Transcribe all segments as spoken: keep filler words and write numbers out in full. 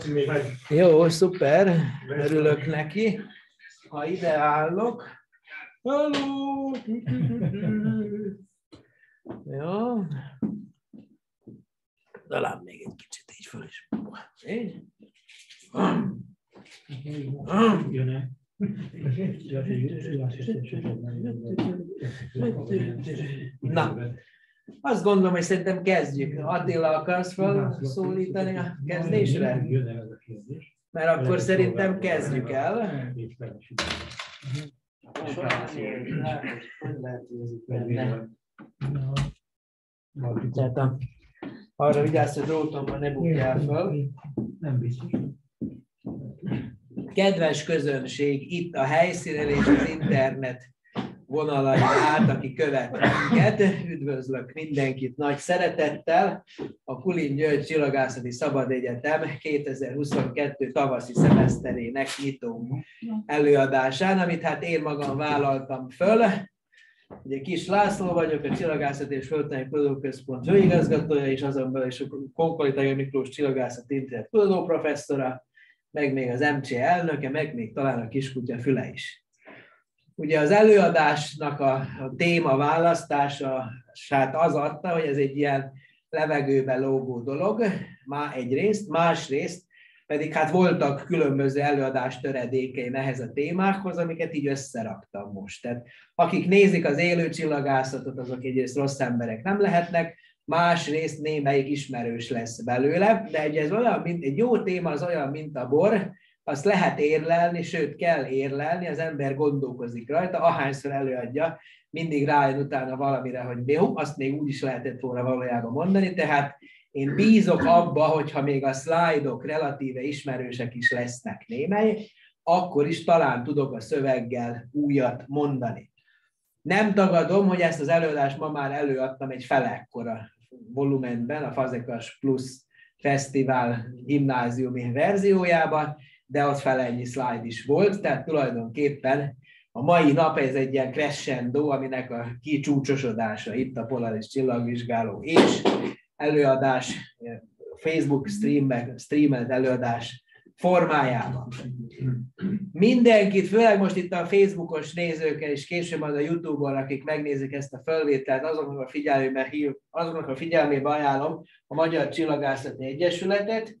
Laci még meg. Jó, szuper, örülök neki. Ha ide állok. Halló! Jó. Talán még egy kicsit így föl is. Így? Jön-e? Na, azt gondolom, hogy szerintem kezdjük. Attila, akarsz felszólítani a kezdésre? Mert akkor szerintem kezdjük el. Arra vigyázz, hogy rótomban ne bukjál föl. Nem biztos. Kedves közönség, itt a helyszínen és az internet vonalain át, aki követ minket. Üdvözlök mindenkit nagy szeretettel. A Kulin György Csillagászati Szabadegyetem kétezer-huszonkettő tavaszi szemeszterének nyitó előadásán, amit hát én magam vállaltam föl. Ugye Kis László vagyok, a Csillagászati és Földtudományi Kutató Központ főigazgatója, és azon belül is a Konkoly Thege Miklós Csillagászati Intézet kutató professzora, meg még az em cé elnöke, meg még talán a kiskutya füle is. Ugye az előadásnak a, a téma választása hát az adta, hogy ez egy ilyen levegőbe lógó dolog, már egyrészt, másrészt pedig hát voltak különböző előadás töredékeim ehhez a témákhoz, amiket így összeraktam most. Tehát akik nézik az élő csillagászatot, azok egyrészt rossz emberek nem lehetnek, másrészt némelyik ismerős lesz belőle, de egy, ez olyan, mint, egy jó téma az olyan, mint a bor, azt lehet érlelni, sőt kell érlelni, az ember gondolkozik rajta, ahányszor előadja, mindig rájön utána valamire, hogy jó, azt még úgy is lehetett volna valójában mondani, tehát én bízok abba, hogyha még a szlájdok relatíve ismerősek is lesznek némely, akkor is talán tudok a szöveggel újat mondani. Nem tagadom, hogy ezt az előadást ma már előadtam egy felekkora volumenben, a Fazekas Plus Fesztivál gimnáziumi verziójában, de ott fele ennyi szlájd is volt, tehát tulajdonképpen a mai nap ez egy ilyen crescendo, aminek a kicsúcsosodása itt a Polaris Csillagvizsgáló és előadás, Facebook streamelt előadás formájában. Mindenkit, főleg most itt a Facebookos nézőkkel, és később az a YouTube-on, akik megnézik ezt a felvételt, azoknak a figyelmébe, azoknak a figyelmébe ajánlom a Magyar Csillagászati Egyesületet,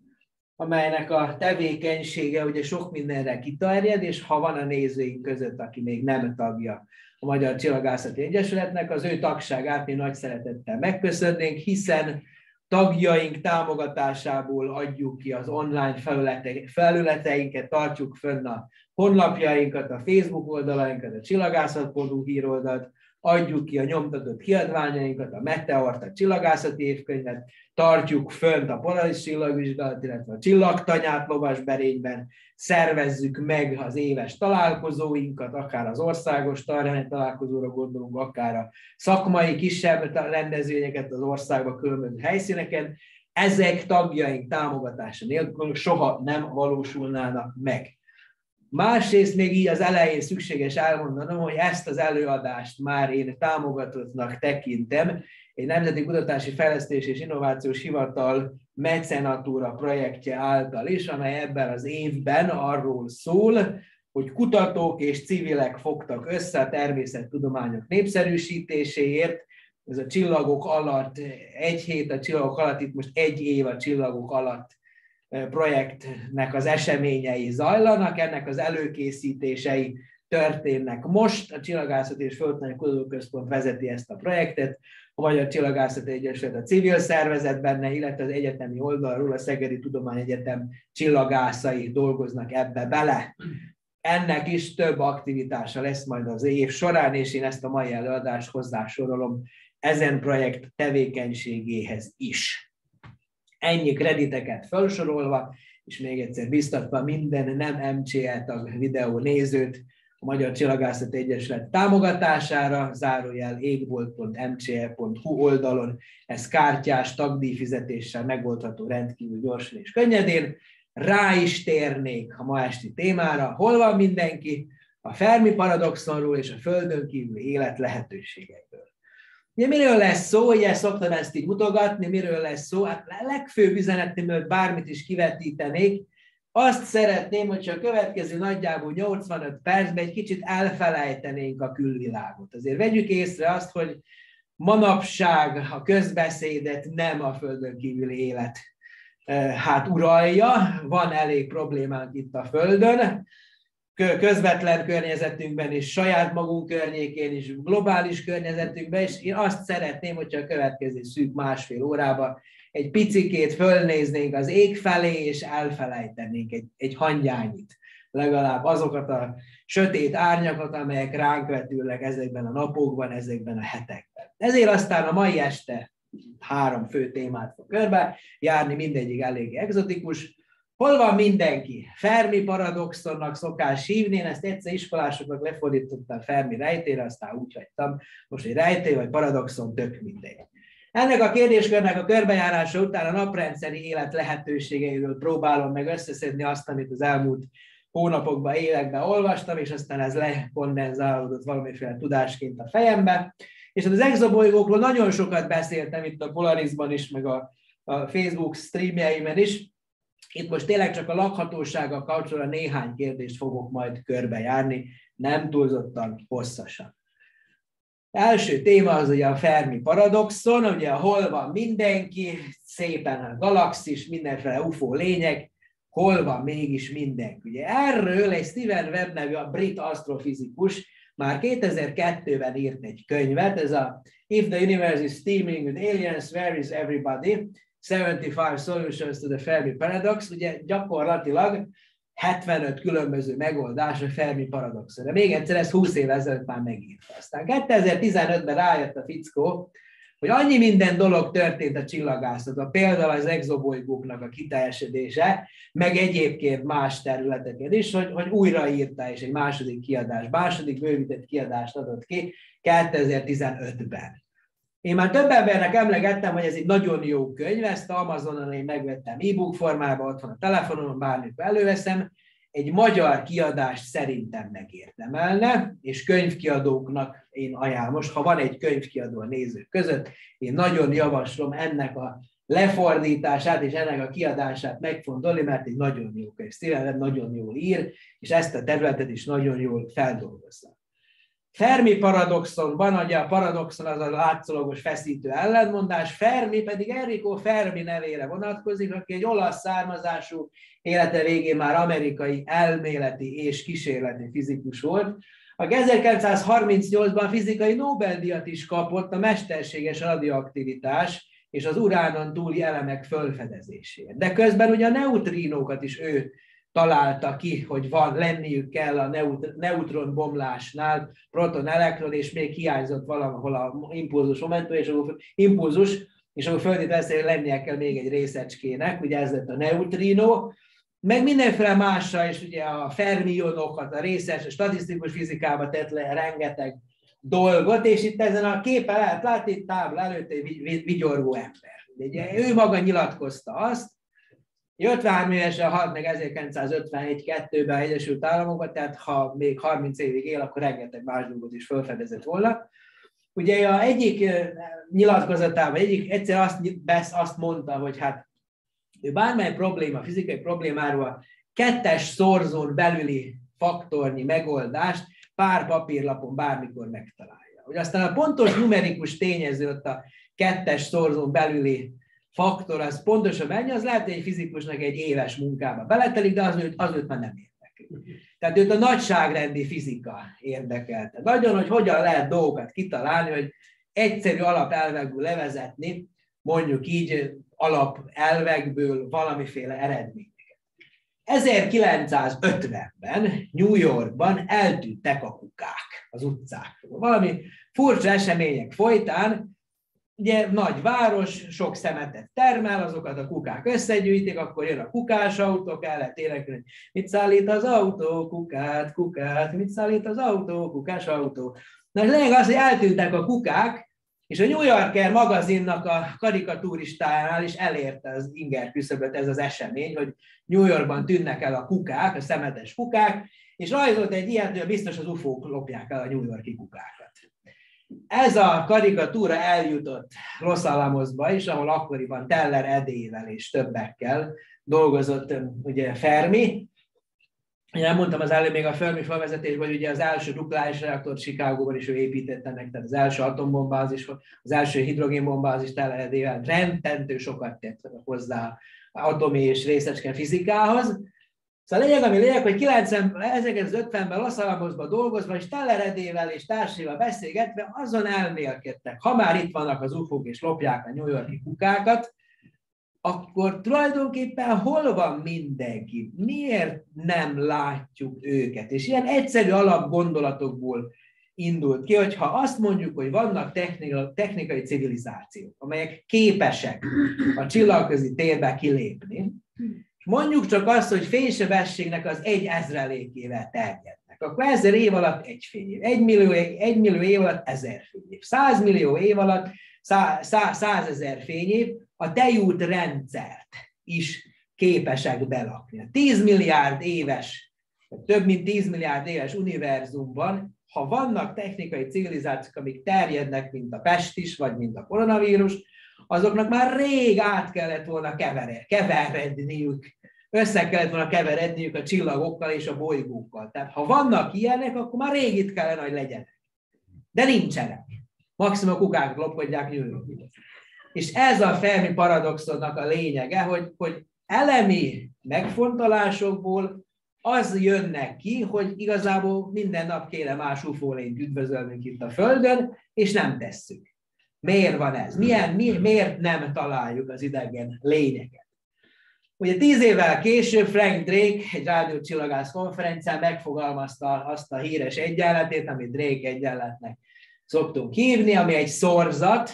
amelynek a tevékenysége ugye sok mindenre kiterjed, és ha van a nézőink között, aki még nem tagja a Magyar Csillagászati Egyesületnek, az ő tagságát mi nagy szeretettel megköszönnénk, hiszen tagjaink támogatásából adjuk ki az online felülete, felületeinket, tartjuk fönn a honlapjainkat, a Facebook oldalainkat, a csillagászat pont hu híroldalt, adjuk ki a nyomtatott kiadványainkat, a Meteort, a Csillagászati Évkönyvet, tartjuk fönt a Polaris Csillagvizsgálat, illetve a Csillagtanyát Lovasberényben, szervezzük meg az éves találkozóinkat, akár az országos találkozóra gondolunk, akár a szakmai kisebb rendezvényeket az országban különböző helyszíneken. Ezek tagjaink támogatása nélkül soha nem valósulnának meg. Másrészt még így az elején szükséges elmondanom, hogy ezt az előadást már én támogatottnak tekintem, egy Nemzeti Kutatási Fejlesztés és Innovációs Hivatal mecenatúra projektje által is, amely ebben az évben arról szól, hogy kutatók és civilek fogtak össze a természettudományok népszerűsítéséért. Ez a csillagok alatt, egy hét a csillagok alatt, itt most egy év a csillagok alatt projektnek az eseményei zajlanak, ennek az előkészítései történnek most. A Csillagászati és Földtudományi Kutató Központ vezeti ezt a projektet, a Magyar Csillagászati Egyesület a civil szervezet benne, illetve az egyetemi oldalról a Szegedi Tudományegyetem csillagászai dolgoznak ebbe bele. Ennek is több aktivitása lesz majd az év során, és én ezt a mai előadást hozzásorolom ezen projekt tevékenységéhez is. Ennyi krediteket felsorolva, és még egyszer biztatva minden nem em cé e tag videó nézőt a Magyar Csillagászati Egyesület támogatására, zárójel égbolt pont em cé e pont hu oldalon, ez kártyás tagdíjfizetéssel megoldható rendkívül gyorsan és könnyedén. Rá is térnék a ma esti témára, hol van mindenki, a Fermi paradoxonról és a Földön kívüli élet lehetőségeiből. Ja, miről lesz szó? Ugye szoktam ezt így mutogatni, miről lesz szó? Hát a legfőbb üzenetémről bármit is kivetítenék. Azt szeretném, hogyha a következő nagyjából nyolcvanöt percben egy kicsit elfelejtenénk a külvilágot. Azért vegyük észre azt, hogy manapság a közbeszédet nem a földön kívüli élet hát uralja, van elég problémánk itt a földön, közvetlen környezetünkben és saját magunk környékén is, globális környezetünkben, és én azt szeretném, hogyha a következő szűk másfél órában egy picikét fölnéznénk az ég felé, és elfelejtenénk egy, egy hangyányit, legalább azokat a sötét árnyakat, amelyek ránk vetülnek ezekben a napokban, ezekben a hetekben. Ezért aztán a mai este három fő témát fog körbe járni, mindegyik elég egzotikus. Hol van mindenki? Fermi paradoxonnak szokás hívni, én ezt egyszer iskolásoknak lefordítottam Fermi rejtére, aztán úgy hagytam, most egy rejtély vagy paradoxon, tök mindegy. Ennek a kérdéskörnek a körbejárása után a naprendszeri élet lehetőségeiről próbálom meg összeszedni azt, amit az elmúlt hónapokban, években olvastam, és aztán ez lekondenzálódott valamiféle tudásként a fejembe. És az exobolygókról nagyon sokat beszéltem itt a Polarisban is, meg a, a Facebook streamjeimen is. Itt most tényleg csak a lakhatósággal kapcsolatban néhány kérdést fogok majd körbejárni, nem túlzottan hosszasan. Első téma az ugye a Fermi paradoxon, ugye hol van mindenki, szépen a galaxis, mindenféle u f o lények, hol van mégis mindenki. Ugye erről egy Stephen Webb nevű a brit asztrofizikus már kétezer-kettőben írt egy könyvet, ez a If the Universe is Teeming with Aliens, Where is Everybody? hetvenöt Solutions to the Fermi Paradox, ugye gyakorlatilag hetvenöt különböző megoldás a Fermi paradoxon. De még egyszer ezt húsz év ezelőtt már megírta. Aztán kétezer-tizenötben rájött a fickó, hogy annyi minden dolog történt a csillagászatban, például az exobolygóknak a kiteljesedése, meg egyébként más területeken is, hogy, hogy újraírta, és egy második kiadás, második bővített kiadást adott ki kétezer-tizenötben. Én már több embernek emlegettem, hogy ez egy nagyon jó könyv, ezt Amazonon én megvettem e-book formában, ott van a telefonon, bármikor előveszem, egy magyar kiadást szerintem megérdemelne, és könyvkiadóknak én ajánlom, most ha van egy könyvkiadó a nézők között, én nagyon javaslom ennek a lefordítását és ennek a kiadását megfontolni, mert egy nagyon jó könyv, Stephen nagyon jól ír, és ezt a területet is nagyon jól feldolgozza. Fermi paradoxonban, ugye a paradoxon az a látszólagos feszítő ellentmondás, Fermi pedig Enrico Fermi nevére vonatkozik, aki egy olasz származású, élete végén már amerikai elméleti és kísérleti fizikus volt, aki ezerkilencszázharmincnyolcban fizikai Nobel-díjat is kapott a mesterséges radioaktivitás és az uránon túli elemek felfedezéséért. De közben ugye a neutrinókat is ő találta ki, hogy van, lenniük kell a neutron bomlásnál, proton, elektron, és még hiányzott valahol a impulzus momentum, és akkor impulzus, és akkor föltételezte, hogy lennie kell még egy részecskének, ugye ez lett a neutrino, meg mindenféle mással, és ugye a fermionokat, a részes, a statisztikus fizikába tett le rengeteg dolgot, és itt ezen a képen lehet látni, itt távol előtt egy vigyorgó ember. Ugye ő maga nyilatkozta azt, ötvenhárom évesen halt meg ezerkilencszázötvenegy-kettőben az Egyesült Államokban, tehát ha még harminc évig él, akkor rengeteg más dolgot is felfedezett volna. Ugye a egyik nyilatkozatában egyik egyszer azt, besz, azt mondta, hogy hát ő bármely probléma, fizikai problémáról kettes szorzón belüli faktornyi megoldást pár papírlapon bármikor megtalálja. Ugye aztán a pontos numerikus tényező ott a kettes szorzón belüli faktor, az pontosan mennyi, az lehet, hogy egy fizikusnak egy éves munkába beletelik, de az őt, az őt már nem érdekli. Tehát őt a nagyságrendi fizika érdekelte. Nagyon, hogy hogyan lehet dolgokat kitalálni, hogy egyszerű alapelvekből levezetni, mondjuk így alapelvekből valamiféle eredményeket. ezerkilencszázötvenben New Yorkban eltűntek a kukák az utcákról. Valami furcsa események folytán, ugye nagy város, sok szemetet termel, azokat a kukák összegyűjtik, akkor jön a kukás autók, el lehet énekelni, mit szállít az autó, kukát, kukát, mit szállít az autó, kukás autó. Na, és lényeg az, hogy eltűntek a kukák, és a New Yorker magazinnak a karikatúristájánál is elérte az inger küszöböt ez az esemény, hogy New Yorkban tűnnek el a kukák, a szemetes kukák, és rajzolt egy ilyet, hogy biztos az u f o-k lopják el a New Yorki kukákat. Ez a karikatúra eljutott Los Alamosba is, ahol akkoriban Teller Edével és többekkel dolgozott ugye Fermi. Én elmondtam az előbb még a Fermi felvezetésben, hogy ugye az első nukleáris reaktor Chicagóban is ő építette meg, tehát az első atombombázis, az első hidrogénbombázis Teller Edével rendtentő sokat tett hozzá atomi és részecske fizikához. Szóval lényeg, ami lényeg, hogy ezerkilencszázötvenben Los Alamosban dolgozva, és Teller Edével és társaival beszélgetve azon elmélkedtek, ha már itt vannak az ufók és lopják a New York-i kukákat, akkor tulajdonképpen hol van mindenki? Miért nem látjuk őket? És ilyen egyszerű alapgondolatokból indult ki, hogyha azt mondjuk, hogy vannak technikai civilizációk, amelyek képesek a csillagközi térbe kilépni, mondjuk csak azt, hogy fénysebességnek az egy ezrelékével terjednek. Akkor ezer év alatt egy fényév, egy millió, egy millió év alatt ezer fényév, száz millió év alatt százezer fényév, a tejút rendszert is képesek belakni. A tíz milliárd éves, több mint tíz milliárd éves univerzumban, ha vannak technikai civilizációk, amik terjednek, mint a pestis, vagy mint a koronavírus, azoknak már rég át kellett volna kever- keveredniük, össze kellett volna keveredniük a csillagokkal és a bolygókkal. Tehát ha vannak ilyenek, akkor már rég itt kellene, hogy legyenek. De nincsenek. Maximum a kukák lopkodják New Yorkba. És ez a Fermi paradoxonnak a lényege, hogy, hogy elemi megfontolásokból az jönnek ki, hogy igazából minden nap kéne más ufó lényt üdvözölnünk itt a Földön, és nem tesszük. Miért van ez? Milyen, mi, miért nem találjuk az idegen lényeket? Ugye tíz évvel később Frank Drake egy rádiócsillagász konferencián megfogalmazta azt a híres egyenletét, amit Drake egyenletnek szoktunk hívni, ami egy szorzat.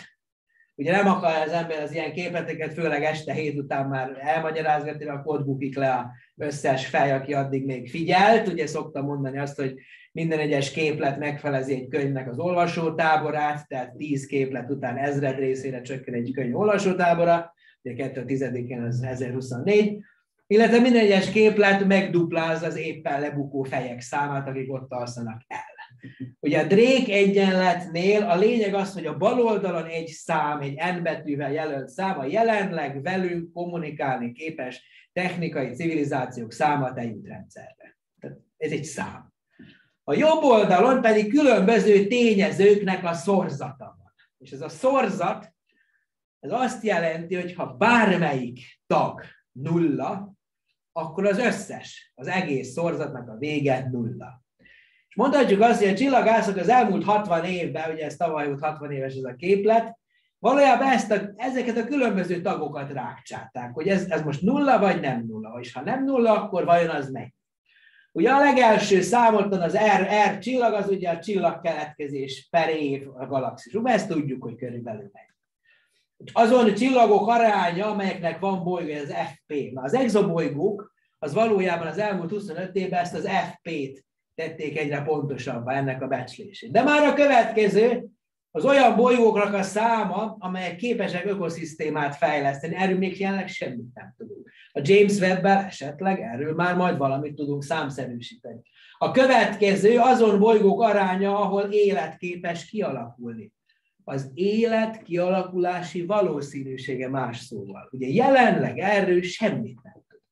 Ugye nem akar az ember az ilyen képleteket, főleg este hét után már elmagyarázgatni, mert akkor bukik le az összes fej, aki addig még figyelt. Ugye szoktam mondani azt, hogy minden egyes képlet megfelezi egy könyvnek az olvasótáborát, tehát tíz képlet után ezred részére csökken egy könyv olvasótábora, ugye kettő tizedikén az ezerhuszonnégy, illetve minden egyes képlet megduplázza az éppen lebukó fejek számát, akik ott alszanak el. Ugye a Drake egyenletnél a lényeg az, hogy a bal oldalon egy szám, egy N betűvel jelölt száma, jelenleg velünk kommunikálni képes technikai civilizációk száma tejútrendszerben. Tehát ez egy szám. A jobb oldalon pedig különböző tényezőknek a szorzata van. És ez a szorzat, ez azt jelenti, hogy ha bármelyik tag nulla, akkor az összes, az egész szorzatnak a vége nulla. És mondhatjuk azt, hogy a csillagászok az elmúlt hatvan évben, ugye ez tavaly volt hatvan éves ez a képlet, valójában ezt a, ezeket a különböző tagokat rákcsálták, hogy ez, ez most nulla vagy nem nulla, és ha nem nulla, akkor vajon az mennyi? Ugye a legelső számoltan az R, R csillag, az ugye a csillagkeletkezés per év a galaxisban. Ezt tudjuk, hogy körülbelül meg. Azon csillagok aránya, amelyeknek van bolygó, az ef pé. Na, az exobolygók, az valójában az elmúlt huszonöt évben ezt az ef pét tették egyre pontosabbá ennek a becslését. De már a következő az olyan bolygóknak a száma, amelyek képesek ökoszisztémát fejleszteni. Erről még jelenleg semmit nem tudunk. A James Webb-el esetleg erről már majd valamit tudunk számszerűsíteni. A következő azon bolygók aránya, ahol élet képes kialakulni. Az élet kialakulási valószínűsége más szóval. Ugye jelenleg erről semmit nem tudunk.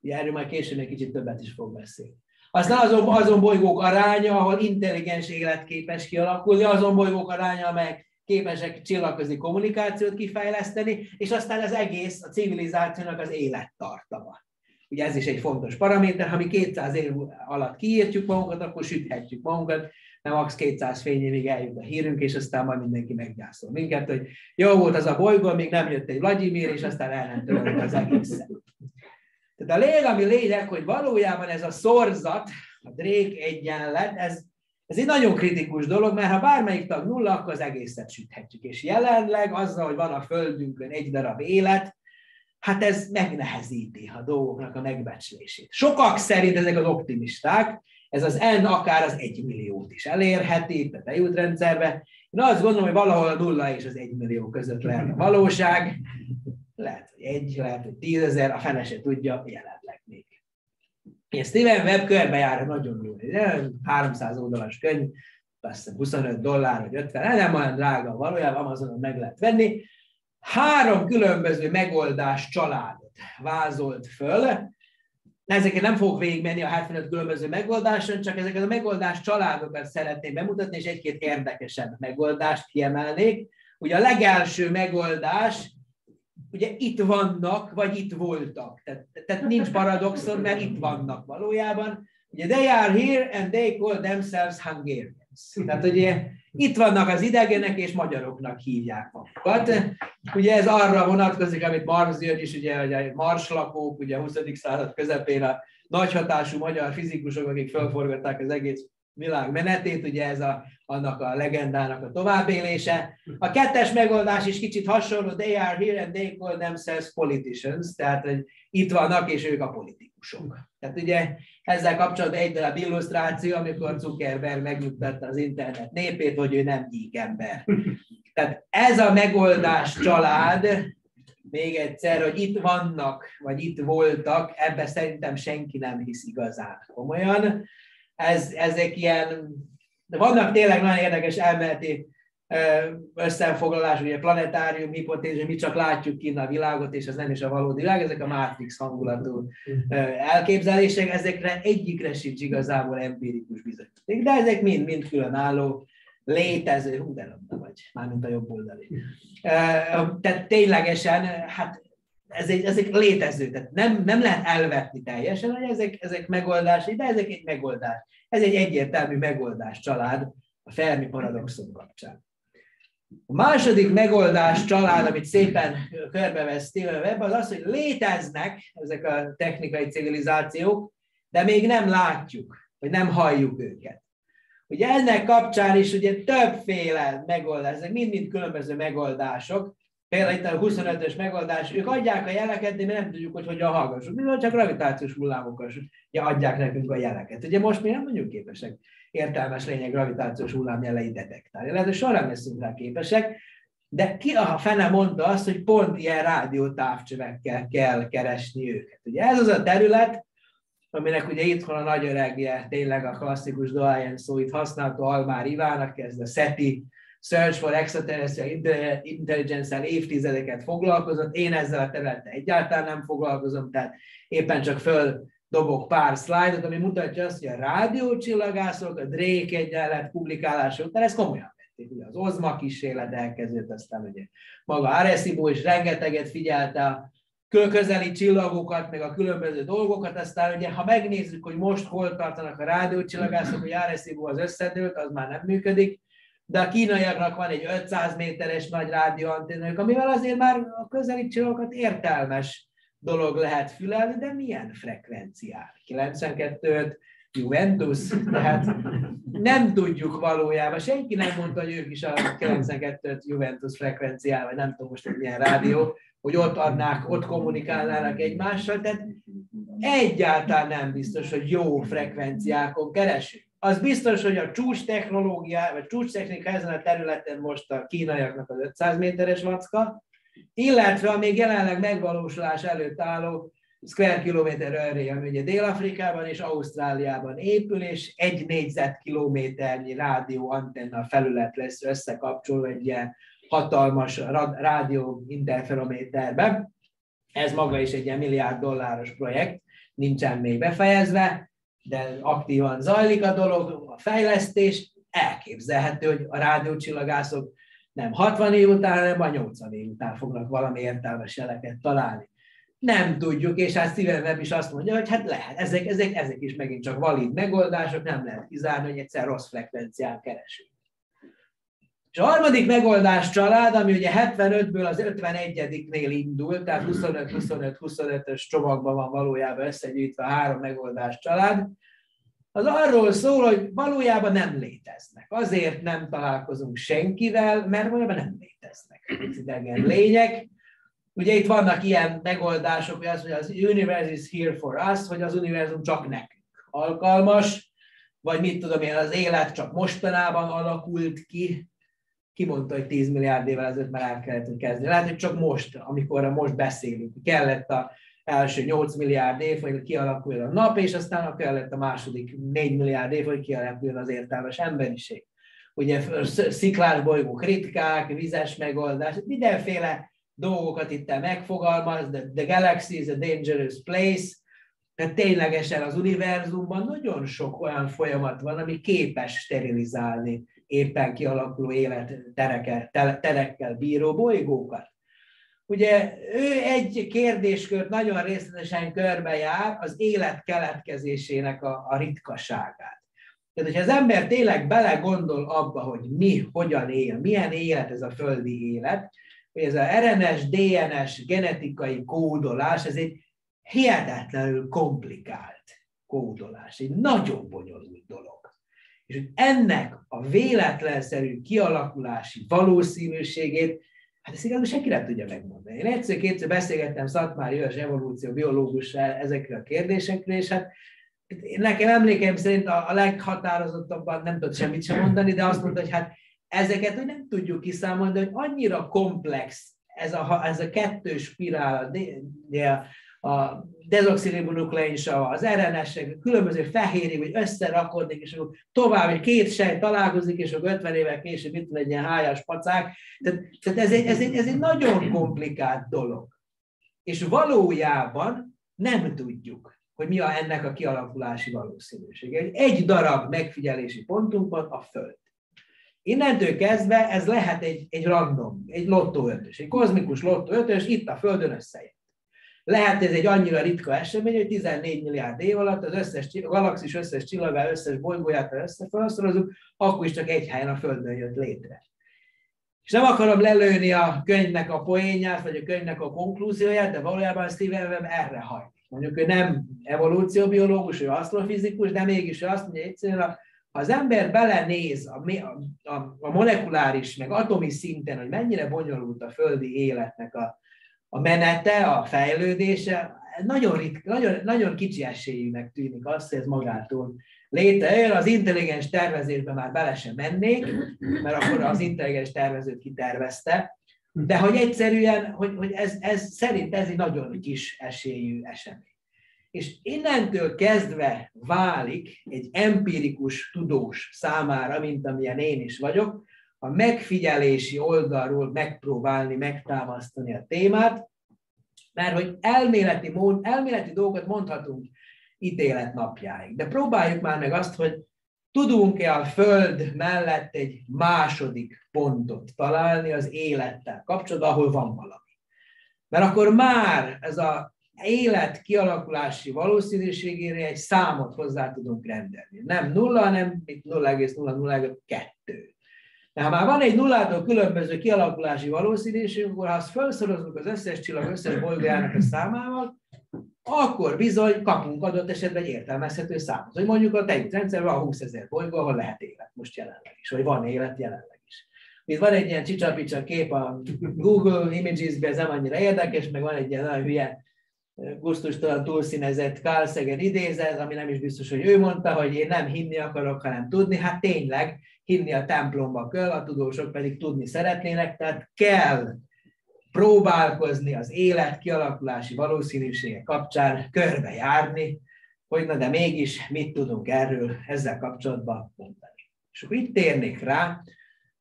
Ugye erről majd később egy kicsit többet is fog beszélni. Aztán azon, azon bolygók aránya, ahol intelligens élet képes kialakulni, azon bolygók aránya, amelyek képesek csillagközi kommunikációt kifejleszteni, és aztán az egész a civilizációnak az élettartama. Ugye ez is egy fontos paraméter, ha mi kétszáz év alatt kiírtjuk magunkat, akkor süthetjük magunkat, nem max kétszáz fényévig eljut a hírünk, és aztán majd mindenki meggyászol minket, hogy jó volt az a bolygó, még nem jött egy Vladimir, és aztán el nem törölt az egészet. Tehát a lényeg, ami lényeg, hogy valójában ez a szorzat, a Drake egyenlet, ez, ez egy nagyon kritikus dolog, mert ha bármelyik tag nulla, akkor az egészet süthetjük. És jelenleg azzal, hogy van a Földünkön egy darab élet, hát ez megnehezíti a dolgoknak a megbecslését. Sokak szerint ezek az optimisták, ez az N akár az egymilliót is elérheti, itt a tejútrendszerbe. Én azt gondolom, hogy valahol a nulla és az egymillió között lehet a valóság. Lehet, hogy egy, lehet, hogy tízezer, a fene se tudja, jelenleg még. És Stephen Webb körbejárja nagyon jól. háromszáz oldalas könyv, azt huszonöt dollár, vagy ötven, nem olyan drága valójában, Amazonon meg lehet venni. Három különböző megoldás családot vázolt föl. Ezeket nem fogok végigmenni a hetvenöt különböző megoldáson, csak ezeket a megoldás családokat szeretném bemutatni, és egy-két érdekesebb megoldást kiemelnék. Ugye a legelső megoldás, ugye itt vannak, vagy itt voltak. Tehát, tehát nincs paradoxon, mert itt vannak valójában. Ugye they are here and they call themselves Hungarians. Tehát ugye itt vannak az idegenek, és magyaroknak hívják magukat. Ugye ez arra vonatkozik, amit Marx jön is, ugye a marslakók, ugye a huszadik század közepén a nagyhatású magyar fizikusok, akik felforgatták az egész világ menetét, ugye ez a, annak a legendának a továbbélése. A kettes megoldás is kicsit hasonló, they are here and they call themselves politicians, tehát hogy itt vannak, és ők a politikusok. Tehát ugye ezzel kapcsolatban egy darab illusztráció, amikor Zuckerberg megnyugtatta az internet népét, hogy ő nem gyíkember. Tehát ez a megoldás család, még egyszer, hogy itt vannak, vagy itt voltak, ebbe szerintem senki nem hisz igazán komolyan. Ez, ezek ilyen, de vannak tényleg nagyon érdekes elméleti összefoglalás, ugye planetárium, hipotézis, mi csak látjuk kint a világot, és ez nem is a valódi világ, ezek a Matrix hangulatú elképzelések, ezekre egyikre sincs igazából empirikus bizonyíték, de ezek mind-mind különálló, létező, hú, de nem vagy, mármint a jobb oldali. Tehát ténylegesen, hát ezek, ezek létező, tehát nem, nem lehet elvetni teljesen, hogy ezek, ezek megoldásai, de ezek egy megoldás. Ez egy egyértelmű megoldás család a Fermi paradoxon kapcsán. A második megoldás család, amit szépen körbevesz Stephen Webb, az az, hogy léteznek ezek a technikai civilizációk, de még nem látjuk, vagy nem halljuk őket. Ugye ennek kapcsán is ugye többféle megoldás, ezek mind-mind különböző megoldások. Például itt a huszonötös megoldás, ők adják a jeleket, de mi nem tudjuk, hogy hogyan hallgassuk. Mivel csak gravitációs hullámokkal ugye adják nekünk a jeleket. Ugye most mi nem vagyunk képesek értelmes lényeg gravitációs hullám jeleit detektálni. Lehet, hogy soha nem leszünk rá képesek, de ki a fene mondta azt, hogy pont ilyen rádiótávcsövekkel kell keresni őket. Ugye ez az a terület, aminek ugye itthon a nagy öregje, tényleg a klasszikus dohány szó itt használható Almár Ivának kezdve SETI, Search for Extraterrestrial Intelligence-el évtizedeket foglalkozott, én ezzel a területtel egyáltalán nem foglalkozom, tehát éppen csak földobok pár szlájdot, ami mutatja azt, hogy a rádiócsillagászok, a Drake egyenlet publikálása után ezt komolyan vették. Ugye az ozma kísérlet elkezdődött, aztán ugye maga Arecibo is rengeteget figyelte a közeli csillagokat, meg a különböző dolgokat, aztán ugye ha megnézzük, hogy most hol tartanak a rádiócsillagászok, hogy Arecibo az összedőlt, az már nem működik, de a kínaiaknak van egy ötszáz méteres nagy rádióantennájuk, amivel azért már a közeli csillagokat értelmes dolog lehet fülelni, de milyen frekvencián? kilencvenkettőt, Juventus, tehát nem tudjuk valójában. Senki nem mondta, hogy ők is a kilencvenkettőt Juventus frekvencián, vagy nem tudom most, hogy milyen rádió, hogy ott adnák, ott kommunikálnának egymással, tehát egyáltalán nem biztos, hogy jó frekvenciákon keresünk. Az biztos, hogy a csúcs technológia, vagy csúcs technika ezen a területen most a kínaiaknak az ötszáz méteres vacka, illetve a még jelenleg megvalósulás előtt álló square kilométer array, ami ugye Dél-Afrikában és Ausztráliában épül, és egy négyzetkilométernyi rádióantenna felület lesz összekapcsolva egy ilyen hatalmas rádió interferométerbe. Ez maga is egy ilyen milliárd dolláros projekt, nincsen még befejezve, de aktívan zajlik a dolog, a fejlesztés, elképzelhető, hogy a rádiócsillagászok nem hatvan év után, hanem a nyolcvan év után fognak valami értelmes jeleket találni. Nem tudjuk, és hát Stephen Webb is azt mondja, hogy hát lehet, ezek, ezek, ezek is megint csak valid megoldások, nem lehet kizárni, hogy egyszer rossz frekvencián keresünk. És a harmadik megoldás család, ami ugye hetvenötből az ötvenegyediknél indult, tehát huszonöt huszonöt huszonötös csomagban van valójában összegyűjtve a három megoldás család, az arról szól, hogy valójában nem léteznek. Azért nem találkozunk senkivel, mert valójában nem léteznek az idegen lények. Ugye itt vannak ilyen megoldások, hogy az, hogy az universe is here for us, hogy az univerzum csak nekünk alkalmas, vagy mit tudom én, az élet csak mostanában alakult ki. Ki mondta, hogy tíz milliárd évvel ezelőtt már el kellett kezdeni. Lehet, hogy csak most, amikor most beszélünk. Kellett az első nyolc milliárd év, hogy kialakuljon a nap, és aztán kellett a második négy milliárd év, hogy kialakuljon az értelmes emberiség. ugye sziklás bolygók ritkák, vizes megoldás, mindenféle dolgokat itt megfogalmaz, the, the galaxy is a dangerous place, tehát ténylegesen az univerzumban nagyon sok olyan folyamat van, ami képes sterilizálni éppen kialakuló életterekkel terekkel bíró bolygókat. Ugye ő egy kérdéskört nagyon részletesen körbejár, az élet keletkezésének a, a ritkaságát. Tehát, hogyha az ember tényleg belegondol abba, hogy mi, hogyan él, milyen élet ez a földi élet, hogy ez a er en es, dé en es genetikai kódolás, ez egy hihetetlenül komplikált kódolás, egy nagyon bonyolult dolog. És hogy ennek a véletlenszerű kialakulási valószínűségét, hát ezt igazából senki nem tudja megmondani. Én egyszer-kétszer beszélgettem Szatmári Józs evolúcióbiológussal ezekről a kérdésekről, és hát nekem emlékeim szerint a leghatározottabban nem tudott semmit sem mondani, de azt mondta, hogy hát ezeket hogy nem tudjuk kiszámolni, de hogy annyira komplex ez a, ez a kettős spirál, a, a dezoxiribonukleinsav, az er en es-ek, különböző fehérjék, hogy összerakodnak, és akkor tovább, hogy két sejt találkozik, és akkor ötven évvel később itt van egy ilyen hájas pacák. Tehát, tehát ez, egy, ez, egy, ez egy nagyon komplikált dolog. És valójában nem tudjuk, hogy mi a ennek a kialakulási valószínűsége. Egy darab megfigyelési pontunk van, a Föld. Innentől kezdve ez lehet egy, egy random, egy lottó ötös, egy kozmikus lottó ötös, itt a Földön összejött. Lehet ez egy annyira ritka esemény, hogy tizennégy milliárd év alatt az összes galaxis összes csillagát, összes bolygóját összefelszorozunk, akkor is csak egy helyen a Földön jött létre. És nem akarom lelőni a könyvnek a poénját, vagy a könyvnek a konklúzióját, de valójában Stephen Webb erre hajt. Mondjuk ő nem evolúcióbiológus, ő asztrofizikus, de mégis ő azt mondja egyszerűen, ha az ember belenéz a, a, a molekuláris, meg atomi szinten, hogy mennyire bonyolult a földi életnek a, a menete, a fejlődése, nagyon, ritka, nagyon, nagyon kicsi esélyűnek tűnik az, hogy ez magától létrejön. Az intelligens tervezésben már bele sem mennék, mert akkor az intelligens tervezőt kitervezte, de hogy egyszerűen, hogy, hogy ez, ez szerint ez egy nagyon kis esélyű esemény. És innentől kezdve válik egy empirikus tudós számára, mint amilyen én is vagyok, a megfigyelési oldalról megpróbálni, megtámasztani a témát, mert hogy elméleti, mód, elméleti dolgokat mondhatunk ítélet napjáig. De próbáljuk már meg azt, hogy tudunk-e a Föld mellett egy második pontot találni az élettel kapcsolatban, ahol van valami. Mert akkor már ez a élet kialakulási valószínűségére egy számot hozzá tudunk rendelni. Nem nulla, hanem nulla egész nulla nulla kettő. De ha már van egy nullától különböző kialakulási valószínűség, akkor ha azt felszorozunk az összes csillag összes bolygójának a számával, akkor bizony kapunk adott esetben egy értelmezhető számot. Hogy mondjuk a tejútrendszerben van húszezer bolygó, ahol lehet élet most jelenleg is, vagy van élet jelenleg. Itt van egy ilyen csicsapicsa kép a Google Images-ben, ez nem annyira érdekes, meg van egy ilyen nagyon hülye, gusztustalan túlszínezett Carl Sagan idézet, ami nem is biztos, hogy ő mondta, hogy én nem hinni akarok, hanem tudni. Hát tényleg hinni a templomba kell, a tudósok pedig tudni szeretnének, tehát kell próbálkozni az élet kialakulási valószínűsége kapcsán, körbejárni, hogy na de mégis mit tudunk erről ezzel kapcsolatban mondani. És akkor itt térnék rá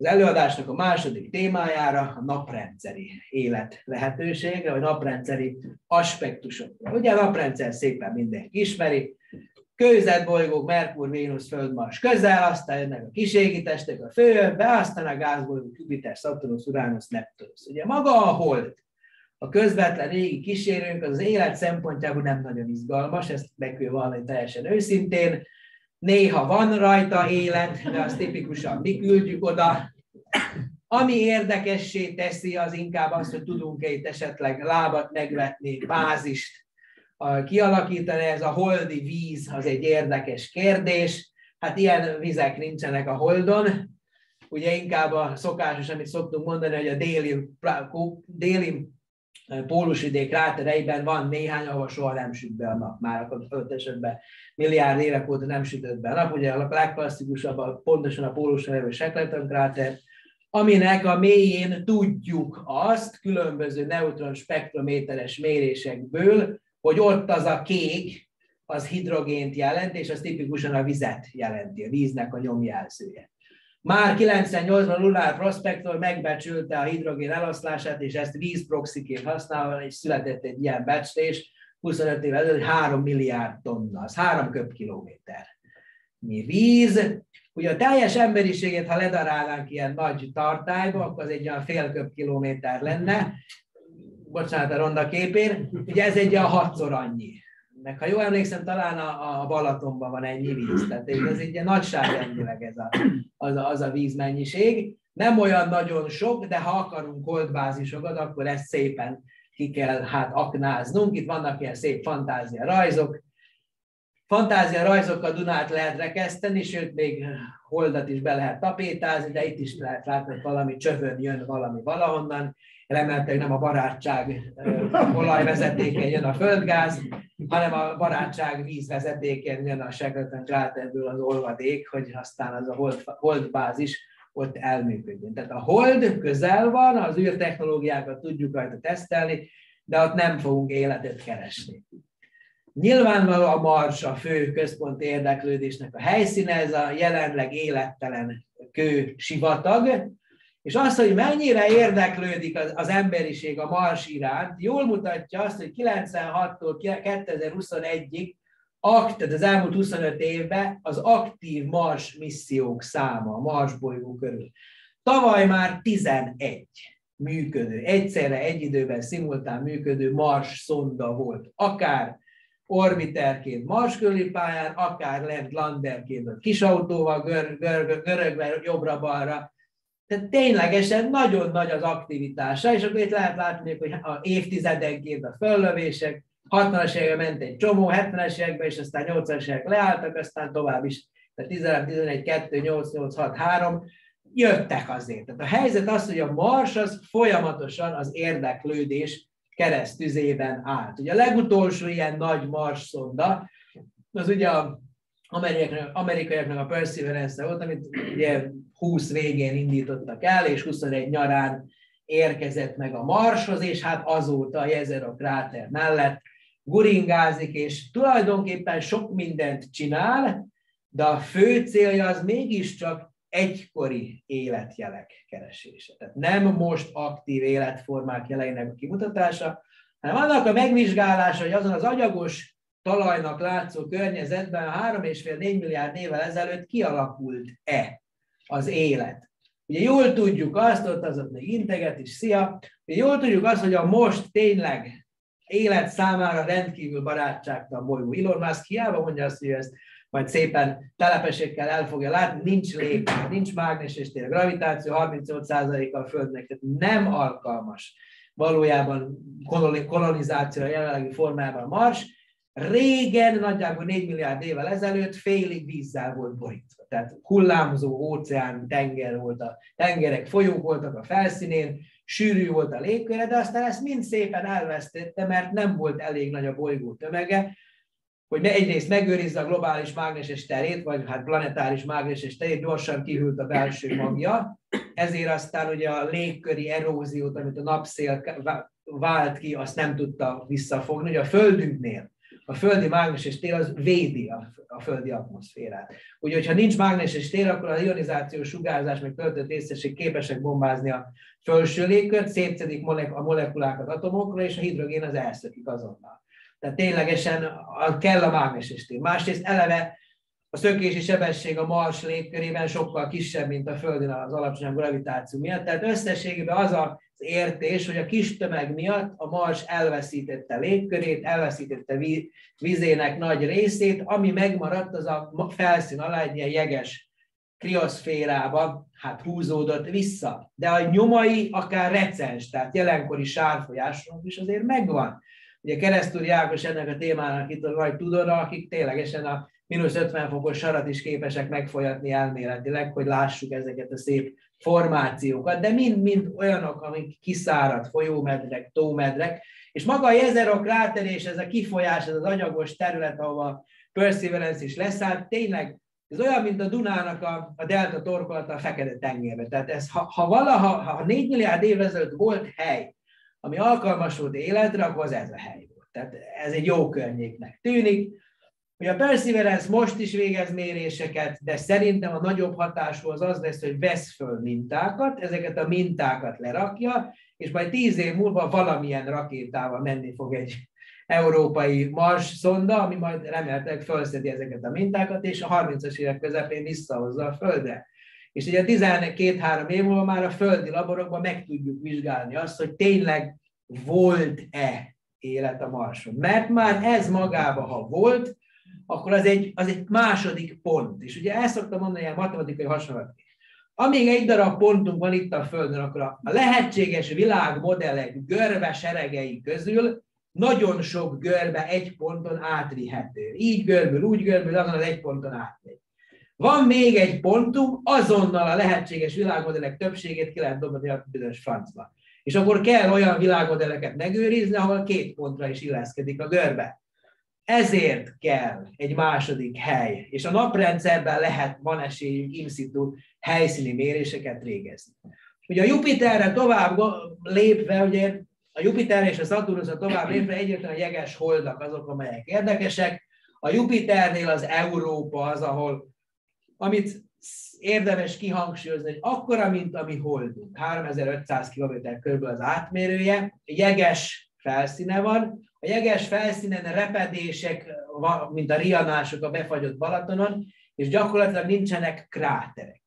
az előadásnak a második témájára, a naprendszeri élet lehetőségre, vagy naprendszeri aspektusokra. Ugye a naprendszer szépen mindenki ismeri, kőzetbolygók, Merkur, Vénusz, Föld, Mars közel, aztán jönnek a kis égitestek a Főbe, aztán a gázbolygók, Jupiter, Szaturnusz, Uránusz, Neptunusz. Ugye maga a Hold, a közvetlen égi kísérőnk, az, az élet szempontjából nem nagyon izgalmas, ezt meg kell vallani teljesen őszintén. Néha van rajta élet, de azt tipikusan mi küldjük oda. Ami érdekessé teszi, az inkább az, hogy tudunk-e itt esetleg lábat megvetni, bázist kialakítani. Ez a holdi víz, az egy érdekes kérdés. Hát ilyen vizek nincsenek a Holdon. Ugye inkább a szokásos, amit szoktunk mondani, hogy a déli, déli pólusvidék krátereiben van néhány, ahol soha nem süt be a nap. Már akkor öt esetben milliárd évek óta nem sütött be a nap. Ugye a legklasszikusabb pontosan a pólusra levő Shackleton kráter, aminek a mélyén tudjuk azt, különböző neutron spektrométeres mérésekből, hogy ott az a kék, az hidrogént jelent, és az tipikusan a vizet jelenti, a víznek a nyomjelzője. Már kilencvennyolcban Lunar Prospector megbecsülte a hidrogén eloszlását, és ezt vízproxiként használva, és született egy ilyen becslés huszonöt évvel ezelőtt, három milliárd tonna, az három köbkilométer. Mi víz. Ugye a teljes emberiséget, ha ledarálnánk ilyen nagy tartályba, akkor az egy olyan fél köbkilométer lenne. Bocsánat a ronda képén. Ugye ez egy olyan hatszor annyi. Meg ha jól emlékszem, talán a, a Balatonban van ennyi víz. Tehát ez egy ilyen nagyságrendileg ez a, az, a, az a vízmennyiség. Nem olyan nagyon sok, de ha akarunk holdbázisokat, akkor ezt szépen ki kell hát aknáznunk. Itt vannak ilyen szép fantázia rajzok. Fantázia rajzokkal Dunát lehet rekeszteni, sőt, még holdat is be lehet tapétázni, de itt is lehet látni, hogy valami csövön jön valami valahonnan. Remélhetőleg nem a barátság olajvezetéken jön a földgáz, hanem a barátság vízvezetéken jön a Shackleton kráterből az olvadék, hogy aztán az a hold, holdbázis ott elműködjön. Tehát a hold közel van, az űrtechnológiákat tudjuk rajta tesztelni, de ott nem fogunk életet keresni. Nyilvánvaló a Mars a fő központi érdeklődésnek a helyszíne, ez a jelenleg élettelen kő sivatag, és azt, hogy mennyire érdeklődik az, az emberiség a Mars iránt, jól mutatja azt, hogy kilencvenhattól kétezer-huszonegyig, tehát az elmúlt huszonöt évben az aktív Mars missziók száma a Mars bolygó körül. Tavaly már tizenegy működő, egyszerre egy időben szimultán működő Mars szonda volt, akár orbiterként Mars körüli pályán, akár lent landerként a kisautóval gör, gör, gör, görögve jobbra-balra. Tehát ténylegesen nagyon nagy az aktivitása, és akkor itt lehet látni, hogy a évtizedenként a föllövések, hatvanas években ment egy csomó, hetvenes években, és aztán nyolcvanas évek leálltak, aztán tovább is, tehát tizenegy, tizenegy, kettő, nyolc, nyolc, hat, három, jöttek azért. Tehát a helyzet az, hogy a Mars az folyamatosan az érdeklődés keresztüzében állt. Ugye a legutolsó ilyen nagy Mars szonda, az ugye az amerikaiaknak a Perseverance volt, amit ugye húsz végén indítottak el, és huszonegy nyarán érkezett meg a Marshoz, és hát azóta a Jezero kráter mellett guringázik, és tulajdonképpen sok mindent csinál, de a fő célja az mégiscsak egykori életjelek keresése. Tehát nem most aktív életformák jeleinek a kimutatása, hanem annak a megvizsgálása, hogy azon az agyagos talajnak látszó környezetben három és fél-négy milliárd évvel ezelőtt kialakult-e az élet. Ugye jól tudjuk azt, ott az ott még integet is, szia, ugye jól tudjuk azt, hogy a most tényleg élet számára rendkívül barátságtalan bolygó. Elon Musk hiába mondja azt, hogy ezt majd szépen telepességgel el fogja látni, nincs légkör, nincs mágnes és tér, a gravitáció harmincnyolc százaléka a Földnek, tehát nem alkalmas valójában kolonizációra jelenlegi formájában a Mars. Régen, nagyjából négy milliárd évvel ezelőtt félig vízzel volt borítva, tehát hullámzó óceán, tenger volt, a tengerek, folyók voltak a felszínén, sűrű volt a légköre, de aztán ezt mind szépen elvesztette, mert nem volt elég nagy a bolygó tömege, hogy egyrészt megőrizze a globális mágneses terét, vagy hát planetáris mágneses terét, gyorsan kihűlt a belső magja, ezért aztán ugye a légköri eróziót, amit a napszél vált ki, azt nem tudta visszafogni, ugye a Földünknél a földi mágneses tér az védi a földi atmoszférát. Úgyhogy ha nincs mágneses tér, akkor az ionizációs sugárzás meg töltött részesség képesek bombázni a felső légkört, szétszedik a molekulákat atomokra, és a hidrogén az elszökik azonnal. Tehát ténylegesen kell a mágneses tér. Másrészt eleve a szökési sebesség a Mars légkörében sokkal kisebb, mint a Földön az alacsonyabb gravitáció miatt. Tehát összességében az az értés, hogy a kis tömeg miatt a Mars elveszítette légkörét, elveszítette vizének nagy részét, ami megmaradt, az a felszín alá egy ilyen jeges krioszférába hát húzódott vissza. De a nyomai akár recens, tehát jelenkori sárfolyásunk is azért megvan. Ugye Keresztúri Ákos ennek a témának itt a nagy tudora, akik ténylegesen a mínusz ötven fokos sarat is képesek megfolyatni elméletileg, hogy lássuk ezeket a szép formációkat, de mind-mind olyanok, amik kiszáradt folyómedrek, tómedrek, és maga a Jezero kráter és ez a kifolyás, ez az anyagos terület, ahova Perseverance is leszállt, tényleg ez olyan, mint a Dunának a, a delta torkolata a Fekete-tengerbe. Tehát ez, ha, ha valaha, ha négy milliárd év ezelőtt volt hely, ami alkalmas volt életre, akkor az ez a hely volt. Tehát ez egy jó környéknek tűnik. hogy a Perseverance most is végez méréseket, de szerintem a nagyobb hatáshoz az lesz, hogy vesz föl mintákat, ezeket a mintákat lerakja, és majd tíz év múlva valamilyen rakétával menni fog egy európai Mars szonda, ami majd remélhetőleg felszedi ezeket a mintákat, és a harmincas évek közepén visszahozza a Földre. És ugye tizenkettő-három év múlva már a földi laborokban meg tudjuk vizsgálni azt, hogy tényleg volt-e élet a Marson. Mert már ez magába, ha volt, akkor az egy, az egy második pont. És ugye ezt szoktam mondani, ilyen matematikai hasonlat. Amíg egy darab pontunk van itt a Földön, akkor a lehetséges világmodellek görbe seregei közül nagyon sok görbe egy ponton átvihető. Így görbül, úgy görbül, azon az egy ponton átmegy. Van még egy pontunk, azonnal a lehetséges világmodellek többségét ki lehet dobni a bizonyos francba. És akkor kell olyan világmodelleket megőrizni, ahol két pontra is illeszkedik a görbe. Ezért kell egy második hely, és a naprendszerben lehet, van esélyünk in situ helyszíni méréseket végezni. Ugye a Jupiterre tovább lépve, ugye a Jupiter és a Saturnusra tovább lépve egyértelműen a jeges holdak azok, amelyek érdekesek. A Jupiternél az Európa az, ahol, amit érdemes kihangsúlyozni, hogy akkora, mint a mi holdunk, háromezer-ötszáz kilométer körülbelül az átmérője, jeges felszíne van. A jeges felszínen repedések, mint a rianások a befagyott Balatonon, és gyakorlatilag nincsenek kráterek.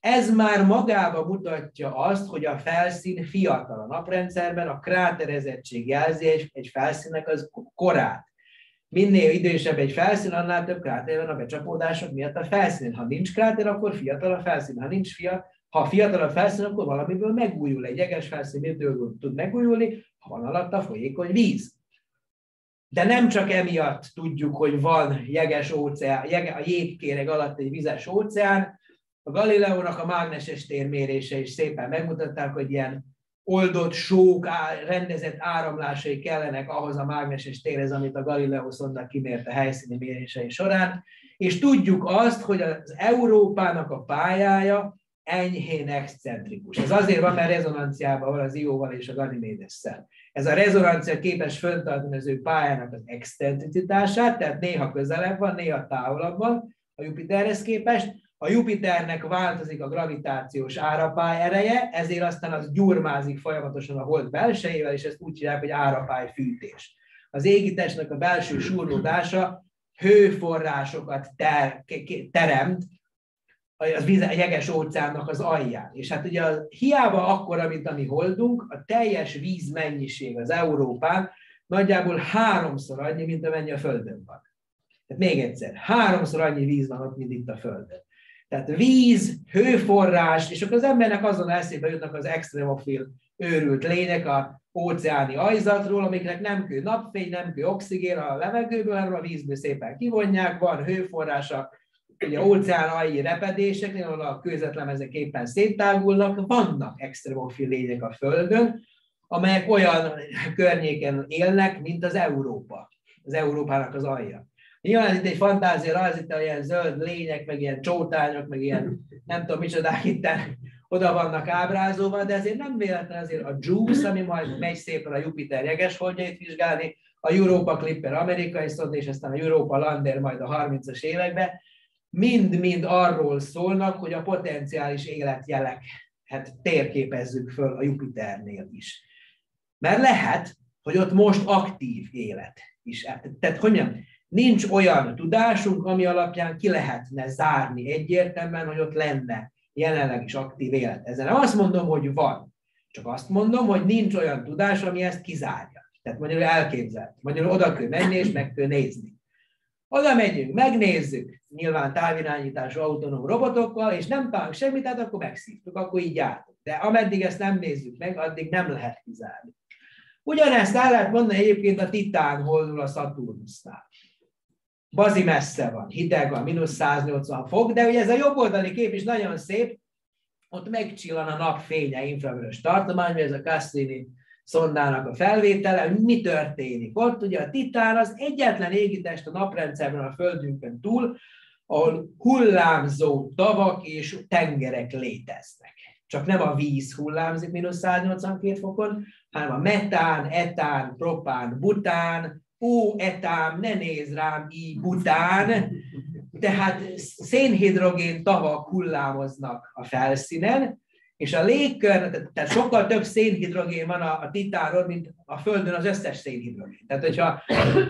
Ez már magába mutatja azt, hogy a felszín fiatal a naprendszerben, a kráterezettség jelzi egy, egy felszínnek az korát. Minél idősebb egy felszín, annál több kráter van a becsapódások miatt a felszín. Ha nincs kráter, akkor fiatal a felszín. Ha nincs fiatal, ha fiatal a felszín, akkor valamiből megújul. Egy jeges felszín mitől tud megújulni, ha van alatta folyékony víz. De nem csak emiatt tudjuk, hogy van jeges óceán, a jégkéreg alatt egy vizes óceán. A Galileónak a mágneses térmérése is szépen megmutatták, hogy ilyen oldott sók á, rendezett áramlásai kellenek ahhoz a mágneses térhez, amit a Galileo szonda kimért a helyszíni mérései során. És tudjuk azt, hogy az Európának a pályája enyhén excentrikus. Ez azért van, mert rezonanciában van az Ióval és a Ganymédesszel. Ez a rezonancia képes föntartani az ő pályának az excentricitását, tehát néha közelebb van, néha távolabb van a Jupiterhez képest. A Jupiternek változik a gravitációs árapály ereje, ezért aztán az gyurmázik folyamatosan a hold belsejével, és ezt úgy csinálják, hogy árapály fűtés. Az égitestnek a belső surlódása hőforrásokat ter- teremt, a jeges óceánnak az alján. És hát ugye a, hiába akkora, mint a mi holdunk, a teljes vízmennyiség az Európán nagyjából háromszor annyi, mint amennyi a Földön van. Tehát még egyszer, háromszor annyi víz van ott, mint itt a Földön. Tehát víz, hőforrás, és akkor az embernek azon eszébe jutnak az extremofil őrült lények a óceáni ajzatról, amiknek nem kő napfény, nem kő oxigén a levegőből, hanem a vízből szépen kivonják, van hőforrása, ugye óceán alji repedéseknél, ahol a kőzetlemezek éppen széttágulnak, vannak extremofil lények a Földön, amelyek olyan környéken élnek, mint az Európa, az Európának az alja. Nyilván itt egy fantázia rajz, itt ilyen zöld lények, meg ilyen csótányok, meg ilyen nem tudom micsodák itt oda vannak ábrázolva, de ezért nem véletlen azért a Juice, ami majd megy szépen a Jupiter jegesholdjait vizsgálni, a Europa Clipper amerikai szonda, és aztán a Europa Lander majd a harmincas években, mind-mind arról szólnak, hogy a potenciális életjeleket hát térképezzük föl a Jupiternél is. Mert lehet, hogy ott most aktív élet is. Tehát hogy mondjam, nincs olyan tudásunk, ami alapján ki lehetne zárni egyértelműen, hogy ott lenne jelenleg is aktív élet. Ezzel nem azt mondom, hogy van, csak azt mondom, hogy nincs olyan tudás, ami ezt kizárja. Tehát magyarul elképzelt. Magyarul oda kell menni és meg kell nézni. Oda megyünk, megnézzük, nyilván távirányítású autonóm robotokkal, és nem találunk semmit, tehát akkor megszívtuk, akkor így jártunk. De ameddig ezt nem nézzük meg, addig nem lehet kizárni. Ugyanezt el lehet mondani egyébként a Titán holdról a Saturnusnál. Bazi messze van, hideg van, mínusz száznyolcvan fok, de ugye ez a jobboldali kép is nagyon szép, ott megcsillan a napfénye infravörös tartomány, mert ez a Cassini szondának a felvétele, hogy mi történik ott. Ugye a Titán az egyetlen égitest a naprendszerben, a Földünkön túl, ahol hullámzó tavak és tengerek léteznek. Csak nem a víz hullámzik mínusz száznyolcvankét fokon, hanem a metán, etán, propán, bután, ó, etám, ne nézz rám így bután, tehát szénhidrogén tavak hullámoznak a felszínen, és a légkör, tehát sokkal több szénhidrogén van a, a titáron, mint a Földön az összes szénhidrogén. Tehát, hogyha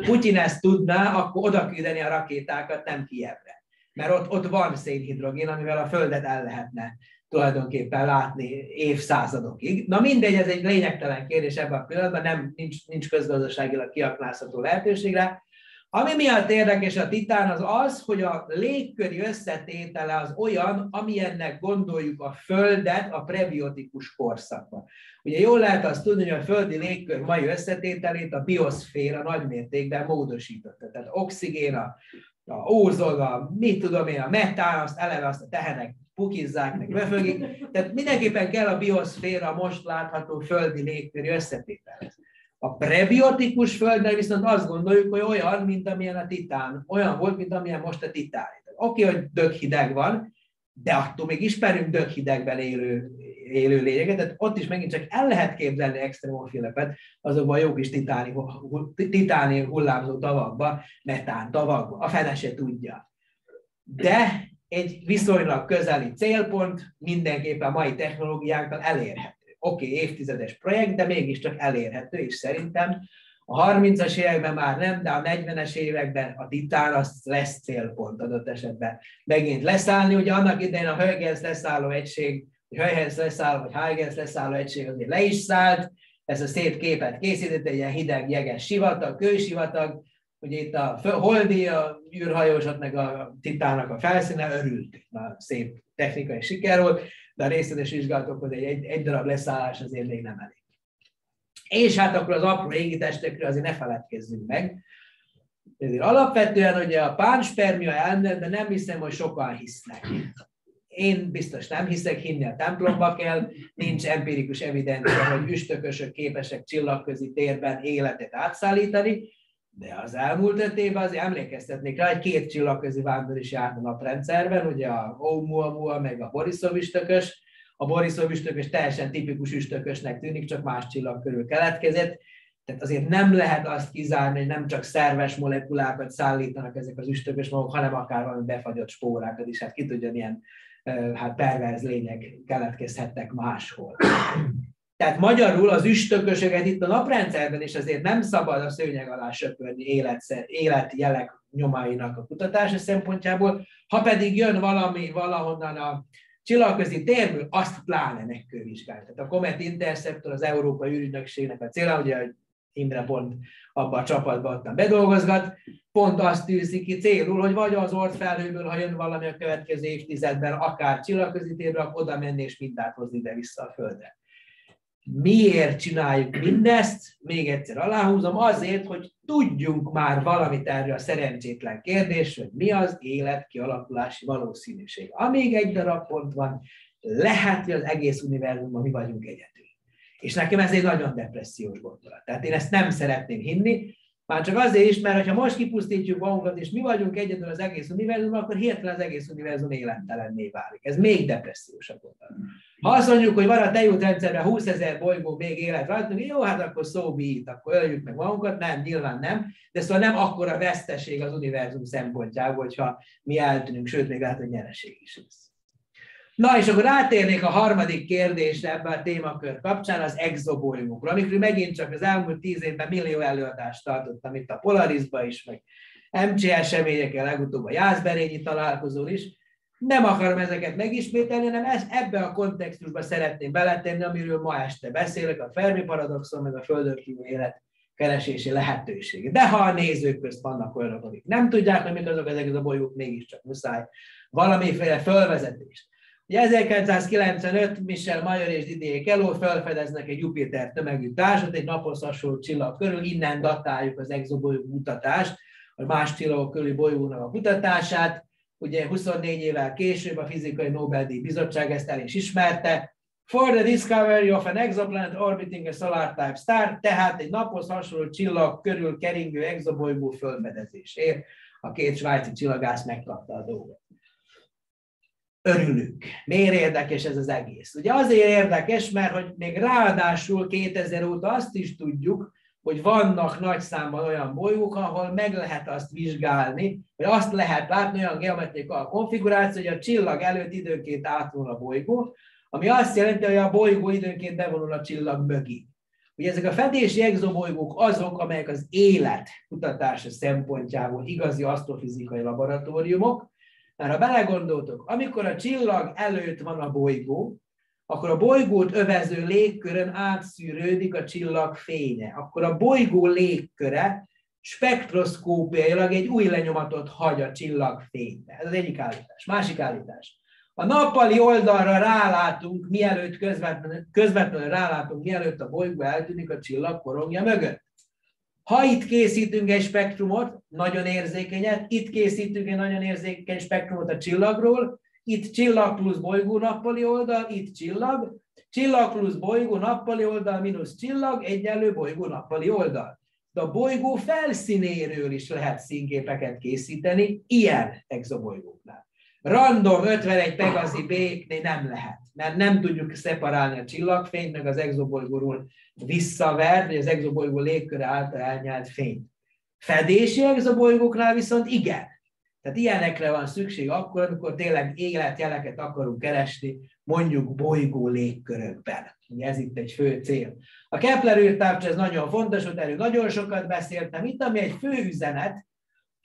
Putyin ezt tudná, akkor oda küldeni a rakétákat, nem Kijevre. Mert ott, ott van szénhidrogén, amivel a Földet el lehetne tulajdonképpen látni évszázadokig. Na mindegy, ez egy lényegtelen kérdés ebben a pillanatban, nem, nincs, nincs közgazdaságilag kiaknázható lehetőségre. Ami miatt érdekes a titán, az az, hogy a légköri összetétele az olyan, amilyennek gondoljuk a Földet a prebiotikus korszakban. Ugye jól lehet azt tudni, hogy a földi légkör mai összetételét a bioszféra nagymértékben módosította. Tehát oxigén, a, a ózon, a, mit tudom én, a metán, azt eleve azt a tehenek pukizzák, meg befögik. Tehát mindenképpen kell a bioszféra most látható földi légköri összetételhez. A prebiotikus Földre viszont azt gondoljuk, hogy olyan, mint amilyen a titán. Olyan volt, mint amilyen most a titán. Oké, okay, hogy döghideg van, de attól még ismerünk döghidegben élő, élő lényeket, tehát ott is megint csak el lehet képzelni extremofileket azokban a jó kis titáni, titáni hullámzó tavakban, metán tavakban, a fene se tudja. De egy viszonylag közeli célpont mindenképpen mai technológiákkal elérhet. Oké, okay, évtizedes projekt, de mégiscsak elérhető, és szerintem a harmincas években már nem, de a negyvenes években a titán az lesz célpont adott esetben megint leszállni. Ugye annak idején a Huygens leszálló egység, Huygens leszálló, vagy Huygens leszálló egység azért le is szállt, ez a szép képet készített, egy ilyen hideg, jeges sivatag, kősivatag, ugye itt a holdi, a űrhajósat, meg a titánnak a felszíne örült, na, szép technikai siker volt, de a részletes vizsgálatokhoz egy, egy, egy darab leszállás azért még nem elég. És hát akkor az apró égitestekről azért ne feledkezzünk meg. Ezért alapvetően ugye a pánspermia elméletben nem hiszem, hogy sokan hisznek. Én biztos nem hiszek, hinni a templomba kell, nincs empirikus evidencia, hogy üstökösök képesek csillagközi térben életet átszállítani, de az elmúlt öt évben azért emlékeztetnék rá, hogy két csillagközi vándor is járt a naprendszerben, ugye a Oumuamua meg a Borisov üstökös. A Borisov üstökös teljesen tipikus üstökösnek tűnik, csak más csillag körül keletkezett. Tehát azért nem lehet azt kizárni, hogy nem csak szerves molekulákat szállítanak ezek az üstökös maguk, hanem akár valami befagyott spórákat is. Hát ki tudjon, ilyen hát perverz lények keletkezhettek máshol. Tehát magyarul az üstökösöket itt a naprendszerben is azért nem szabad a szőnyeg alá söpörni életjelek nyomainak a kutatása szempontjából, ha pedig jön valami valahonnan a csillagközi térből, azt pláne meg kell vizsgálni. Tehát a Comet Interceptor az Európai űrügynökségnek a célja, ugye Imre pont abban a csapatban ottan bedolgozgat, pont azt tűzi ki célul, hogy vagy az orrfelhőből, ha jön valami a következő évtizedben, akár csillagközi térből, oda menni és mindent hozni ide vissza a Földre. Miért csináljuk mindezt? Még egyszer aláhúzom, azért, hogy tudjunk már valamit erről a szerencsétlen kérdésről, hogy mi az élet kialakulási valószínűség. Amíg egy darab pont van, lehet, hogy az egész univerzumban mi vagyunk egyedül. És nekem ez egy nagyon depressziós gondolat. Tehát én ezt nem szeretném hinni, már csak azért is, mert ha most kipusztítjuk magunkat, és mi vagyunk egyedül az egész univerzumban, akkor hirtelen az egész univerzum élettelenné válik. Ez még depressziósabb gondolat. Ha azt mondjuk, hogy van a tejútrendszerben húszezer bolygó még élet rajtunk, jó, hát akkor so be it, akkor öljük meg magunkat, nem, nyilván nem, de szóval nem akkora veszteség az univerzum szempontjából, hogyha mi eltűnünk, sőt, még lehet, hogy nyereség is lesz. Na, és akkor rátérnék a harmadik kérdésre ebben a témakör kapcsán, az exobolygókra, amikről megint csak az elmúlt tíz évben millió előadást tartottam itt a Polarisba is, meg em cé eseményekkel, legutóbb a Jászberényi találkozón is. Nem akarom ezeket megismételni, hanem ezt ebben a kontextusban szeretném beletenni, amiről ma este beszélek, a Fermi paradoxon, meg a Földön kívül élet keresési lehetősége. De ha a nézők közt vannak olyanok, akik nem tudják, hogy mik azok ezek a bolygók, mégiscsak muszáj valamiféle fölvezetést. Ugye ezerkilencszázkilencvenöt Michel Mayor és Didier Queloz felfedeznek egy Jupiter tömegű társat, egy naphoz hasonló csillag körül, innen datáljuk az exobolygó kutatást, a más csillagok körüli bolygónak a kutatását. Ugye huszonnégy évvel később a Fizikai Nobel-díj Bizottság ezt el is ismerte. For the discovery of an exoplanet orbiting a solar type star, tehát egy naphoz hasonló csillag körül keringő exobolygó felfedezésért a két svájci csillagász megkapta a dolgot. Örülünk. Miért érdekes ez az egész? Ugye azért érdekes, mert hogy még ráadásul kétezer óta azt is tudjuk, hogy vannak nagy számban olyan bolygók, ahol meg lehet azt vizsgálni, vagy azt lehet látni, olyan geometrikai konfiguráció, hogy a csillag előtt időnként átvonul a bolygó, ami azt jelenti, hogy a bolygó időnként bevonul a csillag mögé. Ugye ezek a fedési exobolygók azok, amelyek az élet kutatása szempontjából igazi asztrofizikai laboratóriumok, mert ha belegondoltok, amikor a csillag előtt van a bolygó, akkor a bolygót övező légkörön átszűrődik a csillag fénye. Akkor a bolygó légköre spektroszkópiailag egy új lenyomatot hagy a csillag fényre. Ez az egyik állítás. Másik állítás. A nappali oldalra rálátunk, mielőtt közvetlenül, közvetlenül rálátunk, mielőtt a bolygó eltűnik a csillag korongja mögött. Ha itt készítünk egy spektrumot, nagyon érzékenyet, itt készítünk egy nagyon érzékeny spektrumot a csillagról, itt csillag plusz bolygó nappali oldal, itt csillag, csillag plusz bolygó nappali oldal mínusz csillag, egyenlő bolygó nappali oldal. De a bolygó felszínéről is lehet színképeket készíteni, ilyen exobolygóknál. Random ötvenegy Pegasi B-nél nem lehet, mert nem tudjuk szeparálni a csillagfényt, meg az exobolygóról visszavert, vagy az exobolygó légköre által elnyelt fényt. Fedési exobolygóknál viszont igen. Tehát ilyenekre van szükség akkor, amikor tényleg életjeleket akarunk keresni, mondjuk bolygó légkörökben. Ez itt egy fő cél. A Kepler űrtávcső, ez nagyon fontos, ott erről nagyon sokat beszéltem. Itt, ami egy fő üzenet,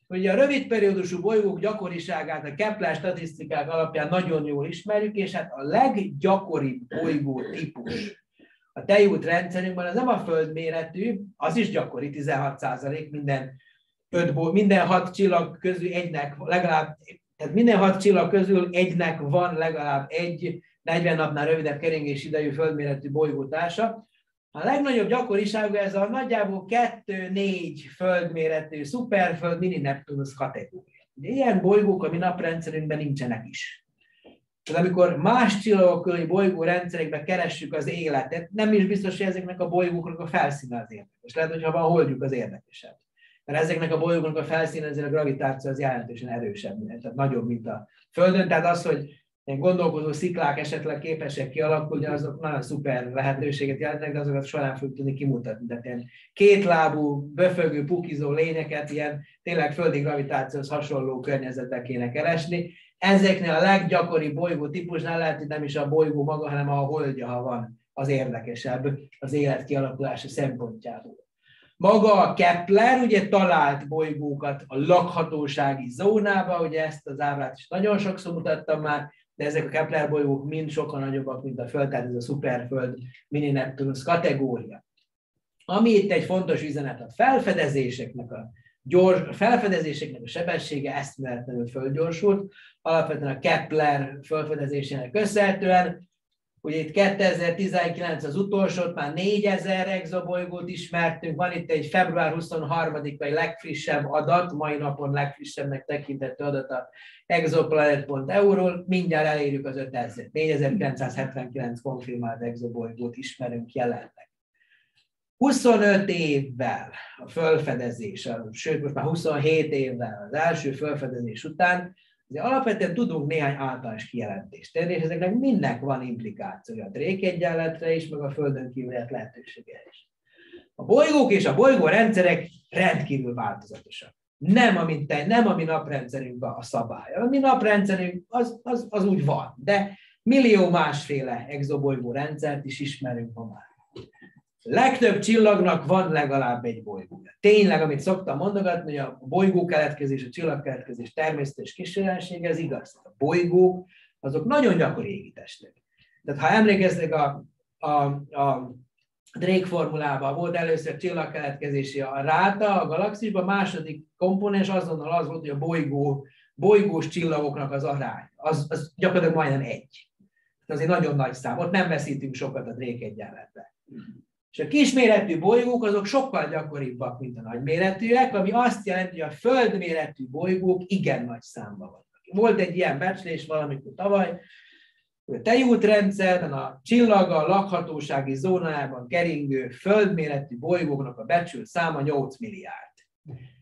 hogy a rövid periódusú bolygók gyakoriságát a Kepler statisztikák alapján nagyon jól ismerjük, és hát a leggyakoribb bolygó típus a tejút rendszerünkben az nem a földméretű, az is gyakori, tizenhat százalék minden ötból, minden hat csillag közül egynek legalább, tehát minden hat csillag közül egynek van legalább egy negyven napnál rövidebb keringés idejű földméretű bolygótársa. A legnagyobb gyakorisága ez a nagyjából kettő-négy földméretű szuperföld mini Neptunus kategória. Ilyen bolygók a mi naprendszerünkben nincsenek is. Tehát amikor más csillagok körüli bolygórendszerekben keressük az életet, nem is biztos, hogy ezeknek a bolygóknak a felszíne az érdekes. Lehet, hogyha van holdjuk, az érdekesebb. Mert ezeknek a bolygóknak a felszíne, ezért a gravitáció az jelentősen erősebb, tehát nagyobb, mint a Földön. Tehát az, hogy gondolkozó sziklák esetleg képesek kialakulni, azok nagyon szuper lehetőséget jelentenek, de azokat soha nem fogjuk tudni kimutatni. Tehát ilyen kétlábú, böfögő, pukizó lényeket ilyen tényleg földi gravitációhoz hasonló környezetben kéne keresni. Ezeknél a leggyakoribb bolygó típusnál lehet, hogy nem is a bolygó maga, hanem a holdja, ha van, az érdekesebb az élet kialakulása szempontjából. Maga a Kepler ugye talált bolygókat a lakhatósági zónába, ugye ezt az ábrát is nagyon sokszor mutattam már, de ezek a Kepler bolygók mind sokkal nagyobbak, mint a Föld, tehát ez a szuperföld mini Neptunus kategória. Ami itt egy fontos üzenet, a felfedezéseknek a, gyors, a, felfedezéseknek a sebessége eszméletlenül fölgyorsult, alapvetően a Kepler felfedezésének köszönhetően. Ugye itt kétezer-tizenkilenc az utolsót, már négyezer exobolygót ismertünk, van itt egy február huszonharmadikai legfrissebb adat, mai napon legfrissebbnek tekintető adat a exoplanet pont e u-ról, mindjárt elérjük az ötezret. négyezer-kilencszázhetvenkilenc konfirmált exobolygót ismerünk jelenleg. huszonöt évvel a felfedezés, sőt most már huszonhét évvel az első felfedezés után, de alapvetően tudunk néhány általános kijelentést tenni, és ezeknek mindnek van implikációja a Drake egyenletre is, meg a Földön kívüli lehetősége is. A bolygók és a bolygórendszerek rendkívül változatosak. Nem a, mint, nem a mi naprendszerünkben a szabály. A mi naprendszerünk az, az, az úgy van, de millió másféle exobolygórendszert is ismerünk ma már. Legtöbb csillagnak van legalább egy bolygója. Tényleg, amit szoktam mondogatni, hogy a bolygókeletkezés, a csillagkeletkezés természetes kísérletessége, ez igaz. A bolygók, azok nagyon gyakori égitestek. Tehát ha emlékeztek, a, a, a Drake formulában volt először csillagkeletkezési a ráta a galaxisban, a második komponens azonnal az volt, hogy a bolygó, bolygós csillagoknak az arány. Az, az gyakorlatilag majdnem egy. Ez egy nagyon nagy szám. Ott nem veszítünk sokat a Drake egyenletbe. És a kisméretű bolygók azok sokkal gyakoribbak, mint a nagyméretűek, ami azt jelenti, hogy a földméretű bolygók igen nagy számban vannak. Volt egy ilyen becslés valamikor tavaly, hogy a tejútrendszerben a csillaga lakhatósági zónájában keringő földméretű bolygóknak a becsült száma nyolc milliárd.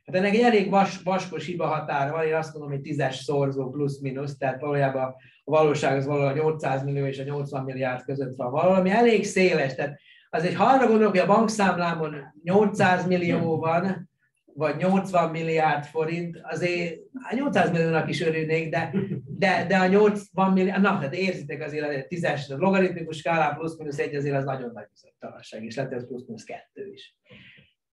Hát ennek egy elég vas, vaskos hiba határa van, én azt mondom, hogy tízes szorzó plusz-minusz, tehát valójában a valóság az valahol nyolcszáz millió és a nyolcvan milliárd között van valami, elég széles, tehát Azért ha arra gondolok, hogy a bankszámlámon nyolcszáz millió van, vagy nyolcvan milliárd forint, azért nyolcszáz milliónak is örülnék, de, de, de a nyolcvan milliárd, na, tehát érzitek azért a tízes, a logaritmikus skálán plusz-minusz egy azért az nagyon nagy bizonytalanság, és lehet ez plusz-minusz kettő is.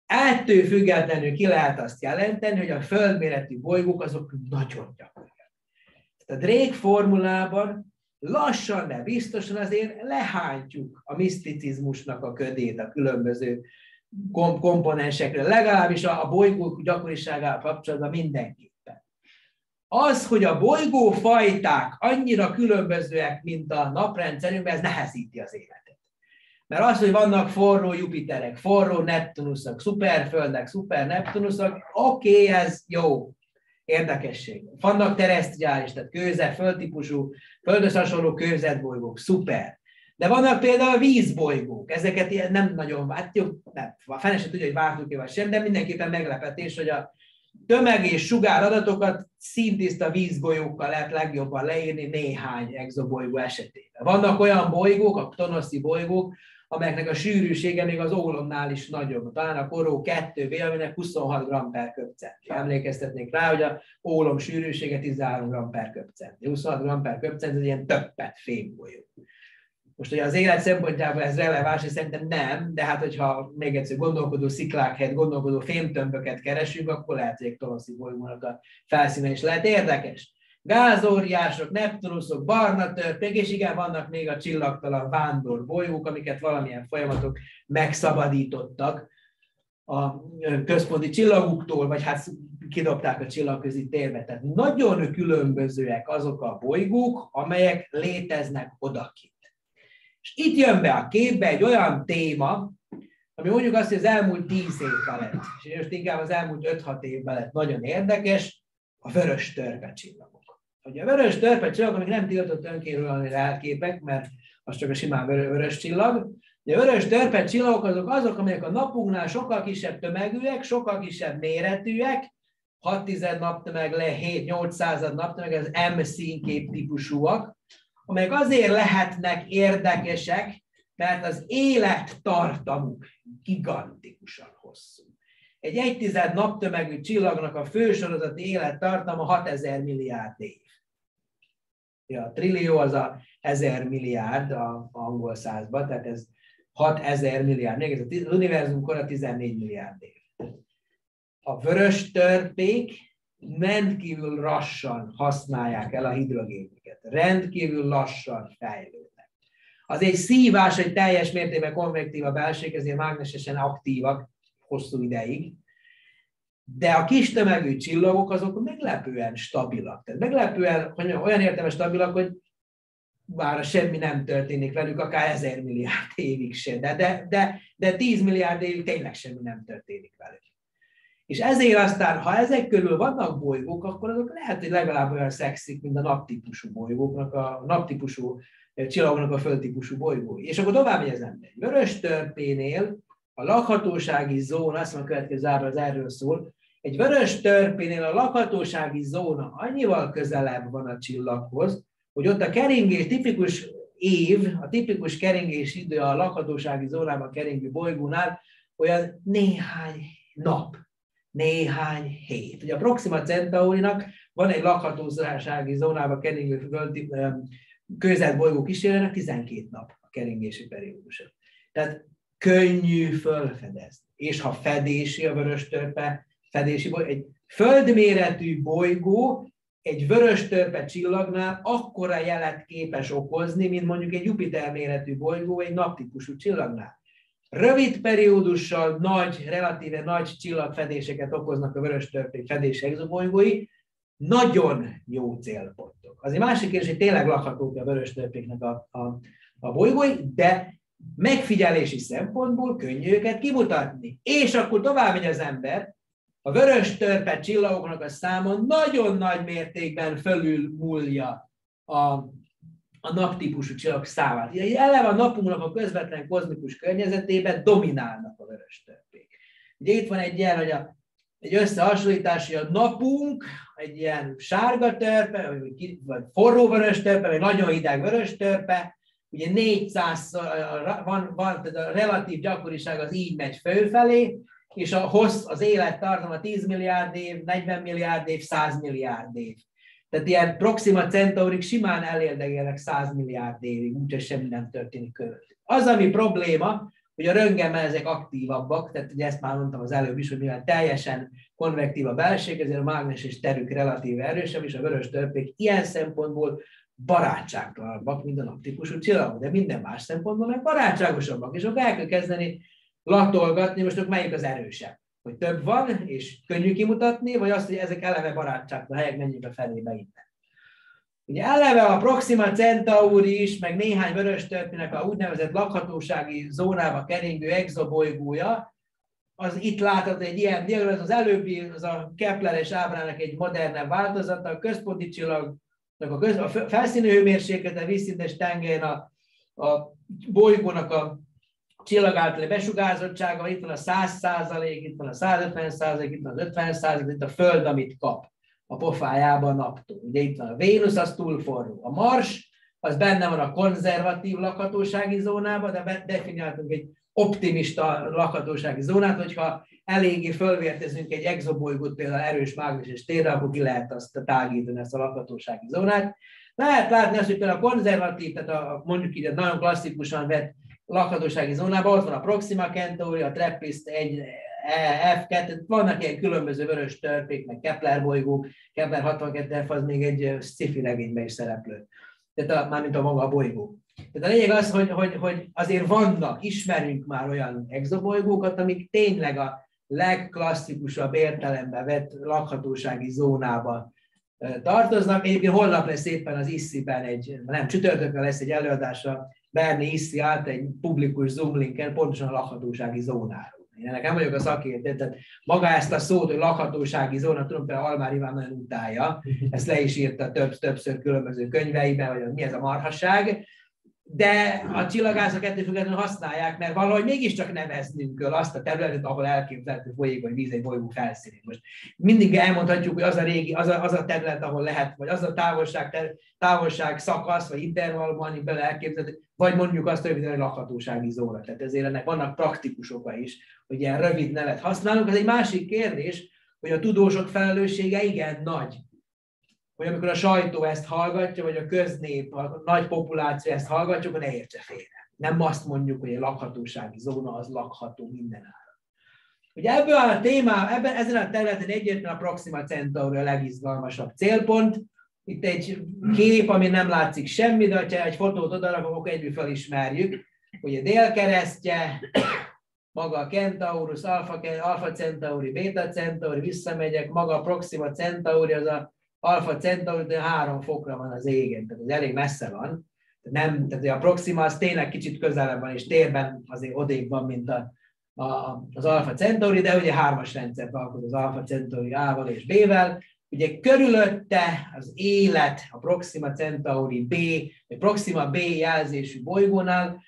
Ettől függetlenül ki lehet azt jelenteni, hogy a földméretű bolygók azok nagyon gyakoriak. A Drake formulában lassan, de biztosan azért lehántjuk a miszticizmusnak a ködét a különböző komponensekre, legalábbis a bolygók gyakoriságával kapcsolatban mindenképpen. Az, hogy a bolygófajták annyira különbözőek, mint a naprendszerünkben, ez nehezíti az életet. Mert az, hogy vannak forró Jupiterek, forró Neptunuszok, szuperföldek, szuperneptunuszok, oké, ez jó. Érdekesség. Vannak terrestriális, tehát kőzet, földtípusú, földhöz hasonló kőzetbolygók, szuper. De vannak például vízbolygók, ezeket nem nagyon várjuk, a fene se tudja, hogy vártuk-e vagy sem, de mindenképpen meglepetés, hogy a tömeg és sugár adatokat szintiszta vízbolyókkal lehet legjobban leírni néhány exobolygó esetében. Vannak olyan bolygók, a ptonoszi bolygók, amelyeknek a sűrűsége még az ólomnál is nagyobb. Talán a koró kettő bé, aminek huszonhat gramm per köbcenti. Emlékeztetnék rá, hogy a ólom sűrűsége tizenhárom gramm per köbcenti. huszonhat gramm per köbcenti, ez ilyen többet fémbolyó. Most ugye az élet szempontjából ez releváns, és szerintem nem, de hát hogyha még egyszer gondolkodó sziklák helyett gondolkodó fémtömböket keresünk, akkor lehet, hogy egy toloszi bolygónak a felszíne is lehet érdekes. Gázóriások, neptunuszok, barna törpék, és igen, vannak még a csillagtalan vándor bolygók, amiket valamilyen folyamatok megszabadítottak a központi csillaguktól, vagy hát kidobták a csillagközi térbe. Tehát nagyon különbözőek azok a bolygók, amelyek léteznek odakint. És itt jön be a képbe egy olyan téma, ami mondjuk azt, hogy az elmúlt tíz évben lett, és most inkább az elmúlt öt-hat évben lett nagyon érdekes, a vörös törpe csillagok. Ugye a vörös törpe csillag, amik nem tiltott önkérülni reálképek, mert az csak a simán vörös csillag. De a vörös törpe csillagok azok azok, amelyek a napunknál sokkal kisebb tömegűek, sokkal kisebb méretűek, hat tized naptömeg le hét-nyolc század naptömeg, ez M színkép típusúak, amelyek azért lehetnek érdekesek, mert az élettartamuk gigantikusan hosszú. Egy egy tized naptömegű csillagnak a fősorozati élettartama hatezer milliárd év. A trillió az a ezer milliárd a angol százban, tehát ez hatezer milliárd, még ez az univerzum kora tizennégy milliárd év. A vörös törpék rendkívül lassan használják el a hidrogénüket, rendkívül lassan fejlődnek. Az egy szívás, hogy teljes mértékben konvektív a belség, ezért mágnesesen aktívak hosszú ideig, de a kis tömegű csillagok azok meglepően stabilak. Tehát meglepően olyan értelmes stabilak, hogy bár semmi nem történik velük, akár ezer milliárd évig sem, de, de, de, de tíz milliárd évig tényleg semmi nem történik velük. És ezért aztán, ha ezek körül vannak bolygók, akkor azok lehet, hogy legalább olyan szexik, mint a naptípusú bolygóknak, a naptípusú csillagoknak a földtípusú bolygói. És akkor tovább megy az ember. Vörös törpénél a lakhatósági zóna, azt mondom, a következő záról az erről szól, egy vörös törpénél a lakhatósági zóna annyival közelebb van a csillaghoz, hogy ott a keringés, tipikus év, a tipikus keringés idő a lakhatósági zónában keringő bolygónál olyan néhány nap, néhány hét. Ugye a Proxima Centaurinak van egy lakhatósági zónában keringő kőzetbolygó kísérőnek tizenkét nap a keringési periódusa. Tehát könnyű fölfedezni. És ha fedési a vörös törpe, fedési bolygó, egy földméretű bolygó egy vörös törpe csillagnál akkora jelet képes okozni, mint mondjuk egy Jupiter méretű bolygó egy naptípusú csillagnál. Rövid periódussal nagy, relatíve nagy csillagfedéseket okoznak a vörös törpe fedési exobolygói, nagyon jó célpontok. Azért másik kérdés, hogy tényleg lakhatók a vörös törpéknek a, a, a bolygói, de megfigyelési szempontból könnyű őket kimutatni. És akkor tovább megy az ember, a vörös törpe csillagoknak a száma nagyon nagy mértékben fölül múlja a, a naptípusú csillag számát. Eleve a napunknak a közvetlen kozmikus környezetében dominálnak a vörös törpék. Ugye itt van egy ilyen, hogy a, egy összehasonlítás, hogy a napunk egy ilyen sárga törpe, vagy forró vörös törpe, vagy nagyon hideg vörös törpe, Ugye négyszázszor van, van, tehát a relatív gyakoriság az így megy fölfelé, és a hossz, az élettartama tíz milliárd év, negyven milliárd év, száz milliárd év. Tehát ilyen Proxima Centaurik simán elérdegelnek száz milliárd évig, úgyhogy semmi nem történik körülöttük. Az, ami probléma, hogy a röntgenmezők aktívabbak, tehát ugye ezt már mondtam az előbb is, hogy mivel teljesen konvektív a belség, ezért a mágneses terük relatív erősebb, és a vörös törpék ilyen szempontból barátságosabbak, mint a naptípusú csillagok, de minden más szempontból meg barátságosabbak, és akkor el kell kezdeni latolgatni, most ők melyik az erősebb. Hogy több van, és könnyű kimutatni, vagy azt, hogy ezek eleve barátságtalan helyek, menjünk a felébe innen. Ugye eleve a Proxima Centauri is, meg néhány vöröstörpének a úgynevezett lakhatósági zónába keringő exobolygója, az itt látható egy ilyen diagram, az előbbi, az a Kepleres ábrának egy modernebb változata, a központi csillag, a, köz, a felszínű hőmérsékleten, vízszintes tengelyén a, a bolygónak a csillag általi besugárzottsága, itt van a száz százalék, itt van a száz ötven százalék, itt van az ötven százalék, itt a Föld, amit kap a pofájában naptól. Ugye itt van a Vénusz, az túl forró. A Mars, az benne van a konzervatív lakhatósági zónában, de definiáltunk egy optimista lakhatósági zónát, hogyha eléggé fölvértezünk egy exobolygót, például erős mágneses térre, akkor ki lehet azt tágítani, ezt a lakhatósági zónát. Lehet látni azt, hogy például a konzervatív, tehát a, mondjuk így a nagyon klasszikusan vett lakhatósági zónában, ott van a Proxima Centauri, a Trappist egy, F kettő, vannak ilyen különböző vörös törpék, meg Kepler bolygók, Kepler hatvankettő F az még egy sci-fi regényben is szereplő, tehát a, mármint a maga a bolygó. Tehát a lényeg az, hogy, hogy, hogy azért vannak, ismerünk már olyan exobolygókat, amik tényleg a legklasszikusabb értelemben vett lakhatósági zónába tartoznak. Egyébként holnap lesz éppen az I S Z I-ben egy, nem, csütörtökön lesz egy előadása, Berni I S Z I által egy publikus Zoom linken pontosan a lakhatósági zónáról. Én ennek nem vagyok a szakértő, tehát maga ezt a szót, hogy lakhatósági zóna, tudom, például Almár Iván nagyon utálja, ezt le is írta több, többször különböző könyveiben, hogy mi ez a marhaság, de a csillagászok ettől függetlenül használják, mert valahogy mégiscsak neveznünk kell azt a területet, ahol elképzelhető folyék vagy víz egy bolygó felszínén. Most mindig elmondhatjuk, hogy az a régi, az a, az a terület, ahol lehet, vagy az a távolság, távolság szakasz, vagy intervallumban, amit bele elképzelhető, vagy mondjuk azt, hogy egy lakhatósági zóna. Tehát ezért ennek vannak praktikus oka is, hogy ilyen rövid nevet használunk. Ez egy másik kérdés, hogy a tudósok felelőssége igen nagy. Hogy amikor a sajtó ezt hallgatja, vagy a köznép, a nagy populáció ezt hallgatja, akkor ne értse félre. Nem azt mondjuk, hogy a lakhatósági zóna az lakható mindenáron. Ugye ebből a témában, ebben, ezen a területen egyértelműen a Proxima Centauri a legizgalmasabb célpont. Itt egy kép, ami nem látszik semmi, de ha egy fotót odarakom, akkor egyből felismerjük, hogy a délkeresztje, maga a Centaurus, Alpha, Alpha Centauri, Beta Centauri, visszamegyek, maga a Proxima Centauri, az a Alpha Centauri, de három fokra van az égen, tehát ez elég messze van. Nem, tehát a Proxima az tényleg kicsit közelebb van, és térben azért odébb van, mint a, a, az Alpha Centauri, de ugye hármas rendszerben alkot az Alpha Centauri A-val és B-vel. Ugye körülötte az élet a Proxima Centauri B, vagy Proxima B jelzésű bolygónál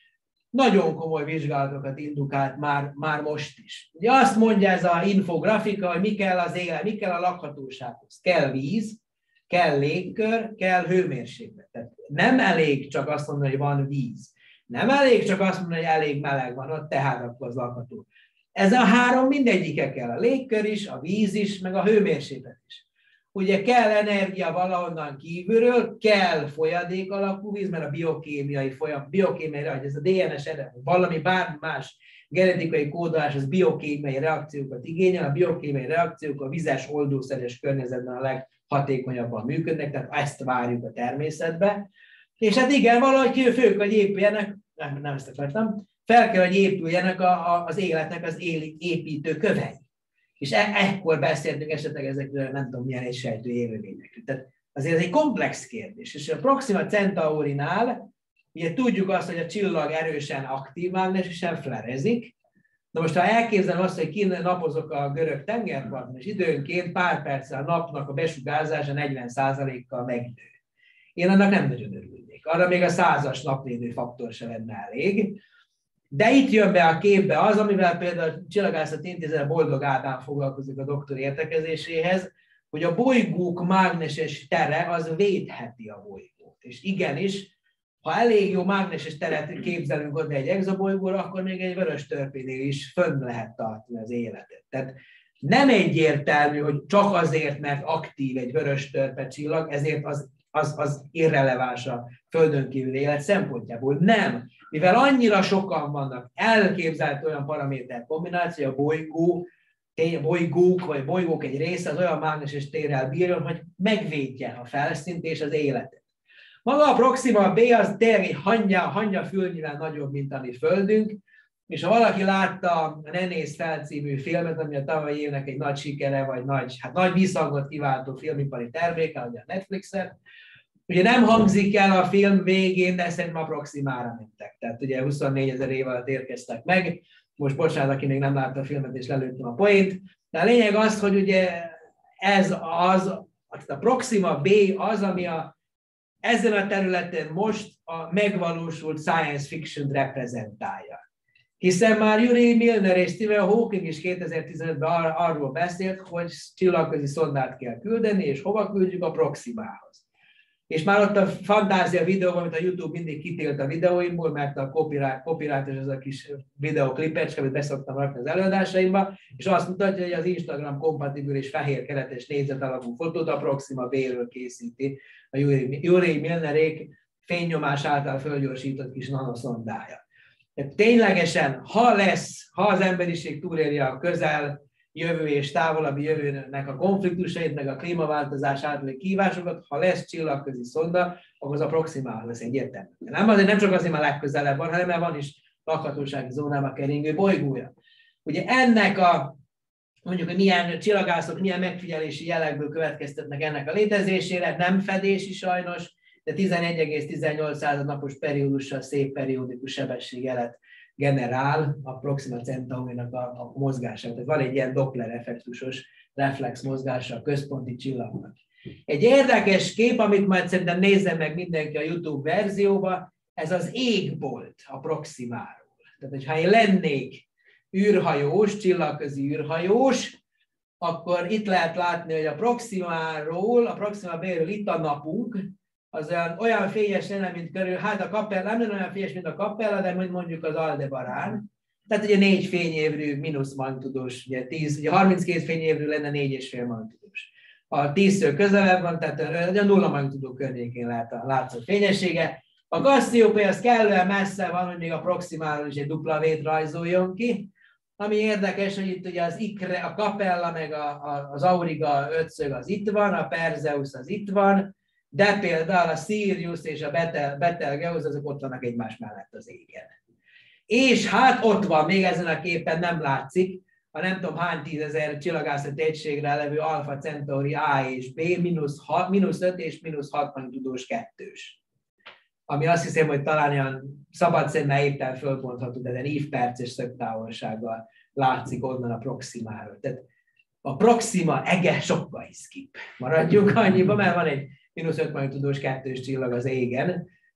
nagyon komoly vizsgálatokat indukált már, már most is. Ugye azt mondja ez az infografika, hogy mi kell az élet, mi kell a lakhatósághoz. Kell víz, kell légkör, kell hőmérséklet. Tehát nem elég csak azt mondani, hogy van víz. Nem elég csak azt mondani, hogy elég meleg van ott, tehát akkor az lakható. Ez a három mindegyike kell. A légkör is, a víz is, meg a hőmérséklet is. Ugye kell energia valahonnan kívülről, kell folyadék alakú víz, mert a biokémiai folyam, biokémiai reakció, ez a dé en es, valami bármi más genetikai kódolás, az biokémiai reakciókat igényel, a biokémiai reakciók a vizes, oldószeres környezetben a leghatékonyabban működnek, tehát ezt várjuk a természetbe. És hát igen, valahogy fők, hogy épüljenek, nem, nem ezt akartam, fel kell, hogy épüljenek a, a, az életnek az éli, építő kövei. És e- ekkor beszéltünk esetleg ezekről, nem tudom milyen egy sejtő élőlényekről. Tehát azért ez egy komplex kérdés. És a Proxima Centaurinál ugye tudjuk azt, hogy a csillag erősen aktív mágnesesen flerezik. Na most, ha elképzelem azt, hogy kint napozok a görög tengerparton, és időnként pár perccel a napnak a besugárzása negyven százalékkal megnő. Én annak nem nagyon örülnék. Arra még a százas napvédő faktor sem lenne elég. De itt jön be a képbe az, amivel például a Csillagászati Intézet Boldog Ádám foglalkozik a doktori értekezéséhez, hogy a bolygók mágneses tere az védheti a bolygót. És igenis, Ha elég jó mágneses teret képzelünk oda egy exobolygóra, akkor még egy vörös törpénél is fönn lehet tartani az életet. Tehát nem egyértelmű, hogy csak azért, mert aktív egy vörös törpe csillag, ezért az, az, az irreleváns a földön kívül élet szempontjából. Nem. Mivel annyira sokan vannak elképzelt olyan paraméter kombináció, a bolygó, bolygók vagy bolygók egy része az olyan mágneses térrel bírjon, hogy megvédje a felszínt és az életet. Maga a Proxima B az tényleg egy hangya, hangya fülnyivel nagyobb, mint a mi Földünk, és ha valaki látta a Ne nézz fel című filmet, ami a tavalyi évnek egy nagy sikere, vagy nagy, hát nagy visszhangot kiváltó filmipari terméke, ugye a Netflixen, ugye nem hangzik el a film végén, de szerintem a Proximára mentek. Tehát ugye huszonnégyezer év alatt érkeztek meg, most bocsánat, aki még nem látta a filmet, és lelőttem a poént, de a lényeg az, hogy ugye ez az, a Proxima B az, ami a ezen a területen most a megvalósult science fiction reprezentálja. Hiszen már Yuri Milner és Stephen Hawking is kétezer-tizenötben ar- arról beszélt, hogy csillagközi szondát kell küldeni, és hova küldjük? A Proximához. És már ott a fantázia videóban, amit a YouTube mindig kitélt a videóimból, mert a copyrightos az a kis videóklipecske, amit beszoktam rakni az előadásaimba, és azt mutatja, hogy az Instagram kompatibilis fehér keretes négyzet alapú fotót a Proxima B-ről készíti a Yuri Milnerék fénynyomás által fölgyorsított kis nanoszondája. Tehát ténylegesen, ha lesz, ha az emberiség túlélje a közel, jövő és távolabbi jövőnek a konfliktusait, meg a klímaváltozás általi kívásokat, ha lesz csillagközi szonda, akkor az a Proximához lesz egyértelmű. Nem, azért, nem csak azért, mert a legközelebb van, hanem mert van is lakhatósági zónában keringő bolygója. Ugye ennek a, mondjuk, hogy milyen csillagászok, milyen megfigyelési jelekből következtetnek ennek a létezésére, nem fedési sajnos, de tizenegy egész tizennyolc napos periódussal szép periódikus sebességjelet generál a Proxima Centaurinak a, a mozgása. Tehát van egy ilyen Doppler effektusos reflex mozgása a központi csillagnak. Egy érdekes kép, amit majd szerintem nézze meg mindenki a YouTube verzióba, ez az égbolt a Proximáról. Tehát, hogyha én lennék űrhajós, csillagközi űrhajós, akkor itt lehet látni, hogy a Proximáról, a Proxima B-ről itt a napunk, az olyan, olyan fényes nem, mint körül, hát a Kapella, nem olyan fényes, mint a Kapella, de mondjuk az Aldebarán. Tehát ugye négy fényévrű mínusz mantudós, ugye, tíz, ugye harminckét fényévrű lenne négy és fél mantudós. A tíztől közelebb van, tehát a nulla mantudó környékén lát a látszó fényessége. A Kassziópé az kellően messze van, hogy még a Proximáról is egy dupla vét rajzoljon ki. Ami érdekes, hogy itt ugye az ikre, a Kapella meg a, a, az Auriga ötszög az itt van, a Perseus az itt van, de például a Sirius és a Betelgeuse, azok ott vannak egymás mellett az égen. És hát ott van, még ezen a képen nem látszik, a nem tudom hány tízezer csillagászati egységre levő Alpha Centauri A és B, mínusz öt és mínusz hatvan tudós kettős. Ami azt hiszem, hogy talán olyan szabad szemmel éppen fölbontható, de évperces szögtávolsággal látszik onnan a Proximáról. Tehát a Proxima ege sokkal izgibb. Maradjunk annyiba, mert van egy mínusz öt tudós kettős csillag az égen,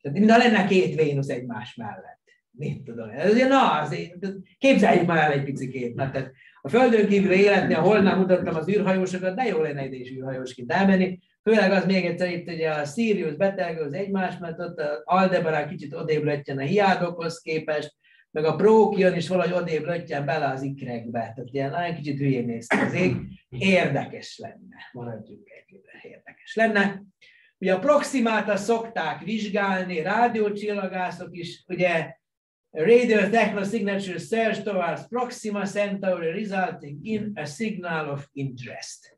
tehát mintha lenne két Vénusz egymás mellett. Mit tudom, azért, na, azért, képzeljük már el egy picikét. Na, tehát a Földön kívül életnél holnap mutattam az űrhajósokat, de jó lenne ide is űrhajósként elmenni, főleg az még egyszer itt ugye a Sirius, Betelgeuse egymás, mert ott az Aldebarán kicsit odébb löttyen a hiádokhoz képest, meg a Prókion is valahogy odébb löttyen bele az ikrekbe. Tehát ilyen nagyon kicsit hülyén néztem az ég. Érdekes lenne, maradjunk egy érdekes lenne. Ugye a Proximát azt szokták vizsgálni, rádiócsillagászok is, ugye Radio Technosignature Search towards Proxima Centauri resulting in a signal of interest.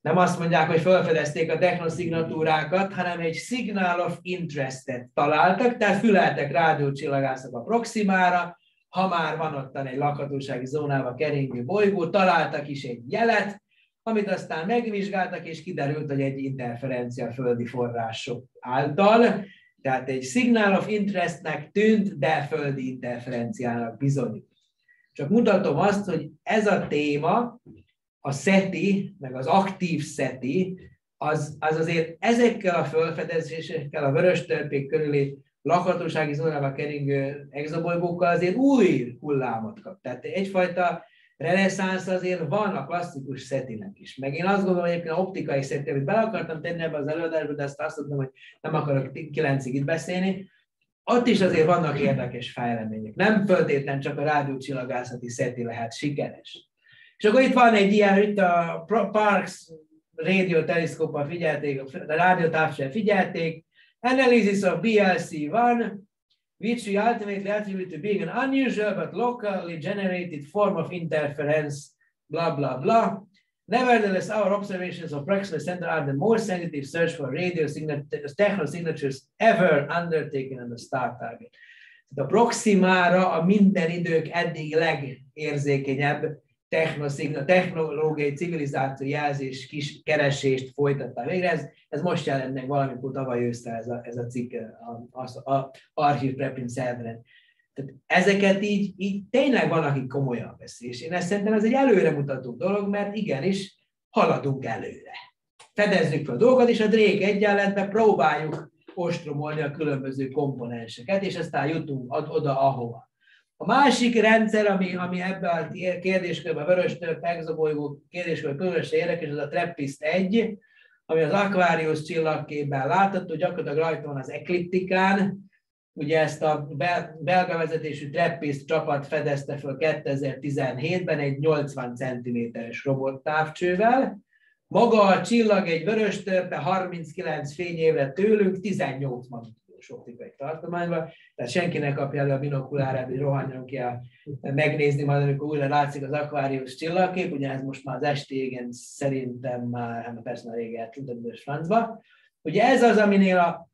Nem azt mondják, hogy felfedezték a technoszignaturrákat, hanem egy signal of interestet találtak, tehát füleltek rádiócsillagászok a Proximára, ha már van ottan egy lakhatósági zónába keringő bolygó, találtak is egy jelet, amit aztán megvizsgáltak, és kiderült, hogy egy interferencia földi források által, tehát egy signal of interestnek tűnt, de földi interferenciának bizonyít. Csak mutatom azt, hogy ez a téma, a SETI, meg az aktív SETI, az, az azért ezekkel a felfedezésekkel, a vörös törpék körüli lakhatósági zónával keringő exobolygókkal azért új hullámot kap. Tehát egyfajta reneszánsz azért van a klasszikus szetinek is. Meg én azt gondolom, hogy egyébként a optikai szetire, amit bele akartam tenni ebbe az előadásba, de azt mondtam, hogy nem akarok kilencig itt beszélni, ott is azért vannak érdekes fejlemények. Nem feltétlen csak a rádiócsillagászati szeti lehet sikeres. És akkor itt van egy ilyen, itt a Parkes rádióteleskoppal figyelték, a rádiótávcsal figyelték, Analysis of B L C one, which we ultimately attribute to being an unusual but locally generated form of interference, blah, blah, blah. Nevertheless, our observations of Proxima Centauri are the most sensitive search for radio techno signatures ever undertaken on the star target. A Proximára a minden idők eddig legérzékenyebb technológiai civilizáció jelzés kis keresést folytatta végre. Ez, ez most jelent meg valamikor tavaly őszre ez a, ez a cikk az archív preprint szerveren. Tehát ezeket így, így tényleg van, aki komolyan veszi. És én ezt szerintem ez egy előremutató dolog, mert igenis haladunk előre. Fedezzük fel a dolgokat, és a Drake egyenletben próbáljuk ostromolni a különböző komponenseket, és aztán jutunk oda, ahova. A másik rendszer, ami, ami ebben a kérdéskörben, a vöröstörp hegzabolygó kérdéskörben különösen érdekes, az a Trappist egy, ami az Aquarius csillagképben látható, gyakorlatilag rajta van az ekliptikán. Ugye ezt a belga vezetésű Trappist csapat fedezte fel kétezer-tizenhétben egy nyolcvan centiméteres robottávcsővel. Maga a csillag egy vöröstörpe harminckilenc fényévre tőlünk, tizennyolc magit. Optikai tartományban, tehát senki ne kapja elő a binokulárát, hogy rohanjon ki a, megnézni majd, amikor újra látszik az Aquarius csillagkép, ugye ez most már az esti égen szerintem már, hát persze már régen eltudott francba. Ugye ez az, aminél a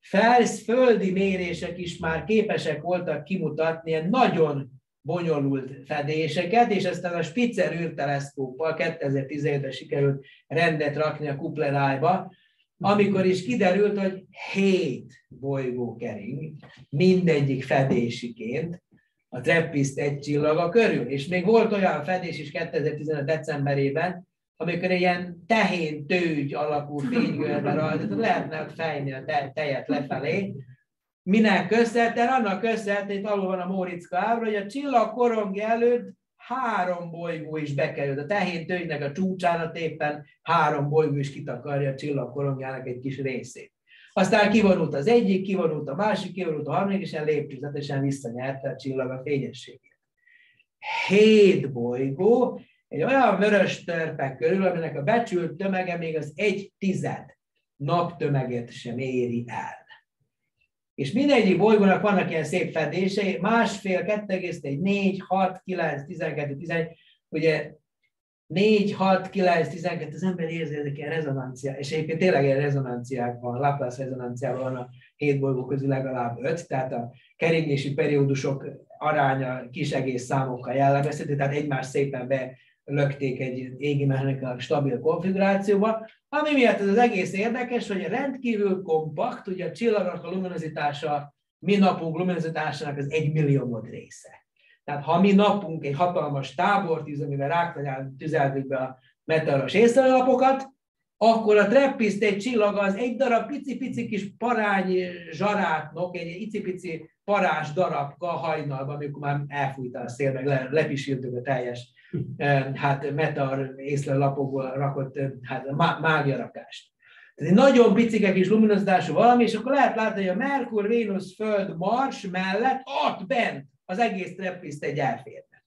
felszföldi mérések is már képesek voltak kimutatni ilyen nagyon bonyolult fedéseket, és aztán a Spitzer űrteleszkóppal kétezer-tizenötben sikerült rendet rakni a Kuplerájba, amikor is kiderült, hogy hét bolygó kering, mindegyik fedésiként a Trappist egy csillaga körül. És még volt olyan fedés is kétezer-tizenöt decemberében, amikor ilyen tehén tőgy alakú fénygörbe rajta, lehetne ott fejni a tejet lefelé. Minek köszönhetően? Annak köszönhetően, alul van a Móriczka ábra, hogy a csillag korongja előtt három bolygó is bekerült. A tehén tőgynek a csúcsánat éppen három bolygó is kitakarja a csillagkorongjának egy kis részét. Aztán kivonult az egyik, kivonult a másik, kivonult a harmadik, és lépcsőzetesen visszanyerte a csillag a fényességét. Hét bolygó egy olyan vörös törpe körül, aminek a becsült tömege még az egy tized naptömeget sem éri el. És mindegyik bolygónak vannak ilyen szép fedései, másfél, kettő egész egy, négy, hat, kilenc, tizenkettő, tizenegy, ugye négy, hat, kilenc, tizenkettő, az ember érzi ezek ilyen rezonanciák, és egyébként tényleg ilyen rezonanciákban, Laplace rezonanciában van a hét bolygó közül legalább öt, tehát a keringési periódusok aránya kis egész számokkal jellemezhető, tehát egymás szépen belökték egy égi mechanikailag stabil konfigurációba. Ami miatt ez az egész érdekes, hogy rendkívül kompakt, ugye a csillagnak a luminozitása, mi napunk luminozitásának az egy milliómod része. Tehát ha mi napunk egy hatalmas tábortűz, amivel ráktanyán tüzeltük be a meteoros észrelapokat, akkor a Trappist egy csillaga az egy darab pici-pici kis parány zsarátnok, egy icipici parás darabka hajnalban, amikor már elfújta a szél, meg lepisírtük a teljes hát meteor észlelapokból rakott hát, mágiarakást. Tehát egy nagyon picike kis luminozitású valami, és akkor lehet látni, hogy a Merkur, Vénusz, Föld, Mars mellett ott bent az egész Trappist egy elférne.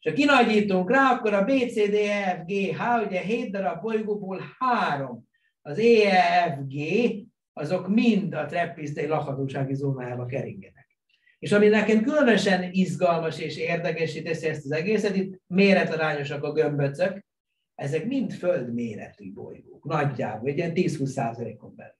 És ha kinagyítunk rá, akkor a B C D E F G H, ugye hét darab bolygóból három, az E E F G, azok mind a Trappist egy lakhatósági zónájába keringenek. És ami nekem különösen izgalmas és érdekes teszi ezt az egészet, itt méretarányosak a gömböcök, ezek mind földméretű bolygók, nagyjából, egy ilyen tíz-húsz százalékon belül.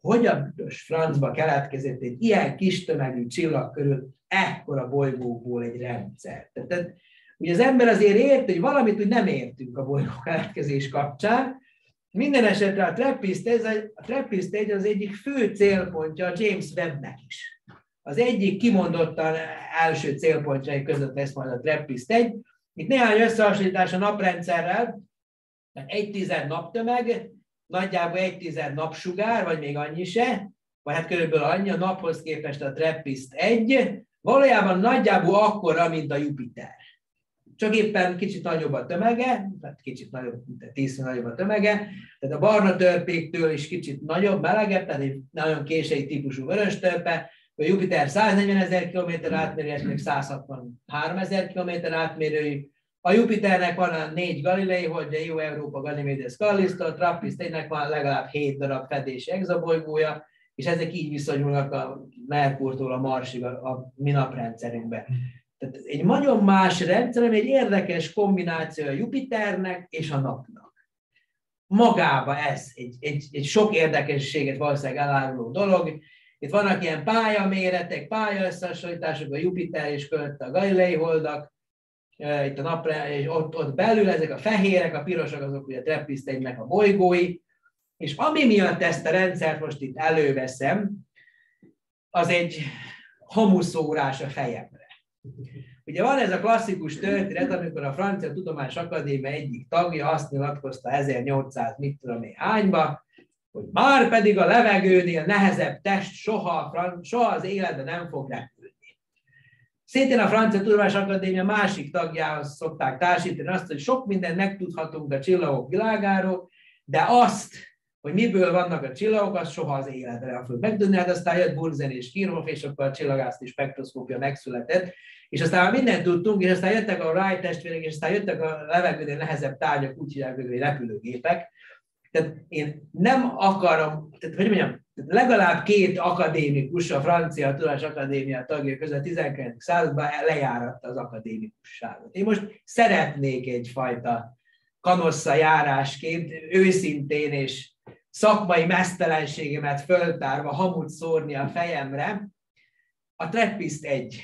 Hogy a büdös francba keletkezett egy ilyen kis tömegű csillag körül ekkora bolygókból egy rendszer? Tehát ugye az ember azért ért, hogy valamit úgy nem értünk a bolygó keletkezés kapcsán. Minden esetre a Trappist egy az egyik fő célpontja a James Webbnek is. Az egyik kimondottan első célpontjai között lesz majd a Trappist egy. Itt néhány összehasonlítás a naprendszerrel, egy tized naptömeg, nagyjából egy tized napsugár, vagy még annyi se, vagy hát körülbelül annyi a naphoz képest a Trappist egy, valójában nagyjából akkora, mint a Jupiter. csak éppen kicsit nagyobb a tömege, tehát kicsit nagyobb, mint tízszer nagyobb a tömege, tehát a barna törpéktől is kicsit nagyobb, melegebb, tehát egy nagyon késői típusú vörös törpe, a Jupiter száznegyvenezer kilométer átmérője, meg százhatvanháromezer kilométer átmérőjű. A Jupiternek van a négy Galilei holdja, Io, Európa, Ganymedes, Callisto, Trappist egynek van legalább hét darab fedési egzabolygója, és ezek így viszonyulnak a Merkurtól a Marsig a, a mi naprendszerünkbe. Tehát egy nagyon más rendszer, egy érdekes kombináció a Jupiternek és a Napnak. Magába ez egy, egy, egy sok érdekességet valószínűleg eláruló dolog. Itt vannak ilyen pályaméretek, pályaösszehasonlítások, a Jupiter és körülötte a Galilei holdak, itt a napra, és ott, ott belül ezek a fehérek, a pirosak, azok ugye a Trappist egynek a bolygói, és ami miatt ezt a rendszert most itt előveszem, az egy hamuszórás a fejemre. Ugye van ez a klasszikus történet, amikor a Francia Tudományos Akadémia egyik tagja azt nyilatkozta ezernyolcszáz mit tudom én hányba, hogy már pedig a levegőnél nehezebb test soha, soha az életben nem fog repülni. Szintén a Francia Tudományos Akadémia másik tagjához szokták társítani azt, hogy sok mindent megtudhatunk a csillagok világáról, de azt, hogy miből vannak a csillagok, az soha az életben nem fog megtudni. Hát aztán jött Bunsen és Kirchhoff, és akkor a csillagászati spektroszkópia megszületett, és aztán már mindent tudtunk, és aztán jöttek a Wright testvérek, és aztán jöttek a levegőnél nehezebb tárgyak, úgy hívják őket, hogy repülőgépek. Tehát én nem akarom, tehát, hogy mondjam, legalább két akadémikus, a Francia Tudományos Akadémia tagja között a tizenkilencedik században lejáratta az akadémikusságot. Én most szeretnék egyfajta kanossza járásként őszintén és szakmai mesztelenségemet föltárva hamut szórni a fejemre a Trappist egy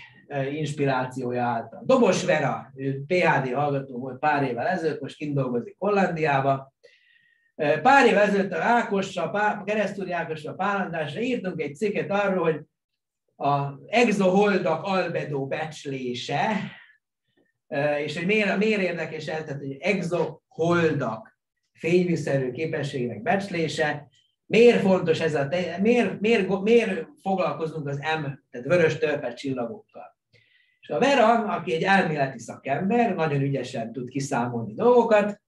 inspirációja által. Dobos Vera, ő pé há dé hallgató volt pár évvel ezelőtt, most kint dolgozik Hollandiába. Pár évvel ezelőtt a Ákossal, Keresztúri Ákossal, Pál Andrással írtunk egy cikket arról, hogy az exoholdak albedo becslése, és hogy miért, miért érdekes ez, tehát hogy exoholdak fényviszerű képességének becslése, miért fontos ez a, miért, miért, miért foglalkozunk az M, tehát vörös törpe csillagokkal. És a Vera, aki egy elméleti szakember, nagyon ügyesen tud kiszámolni dolgokat,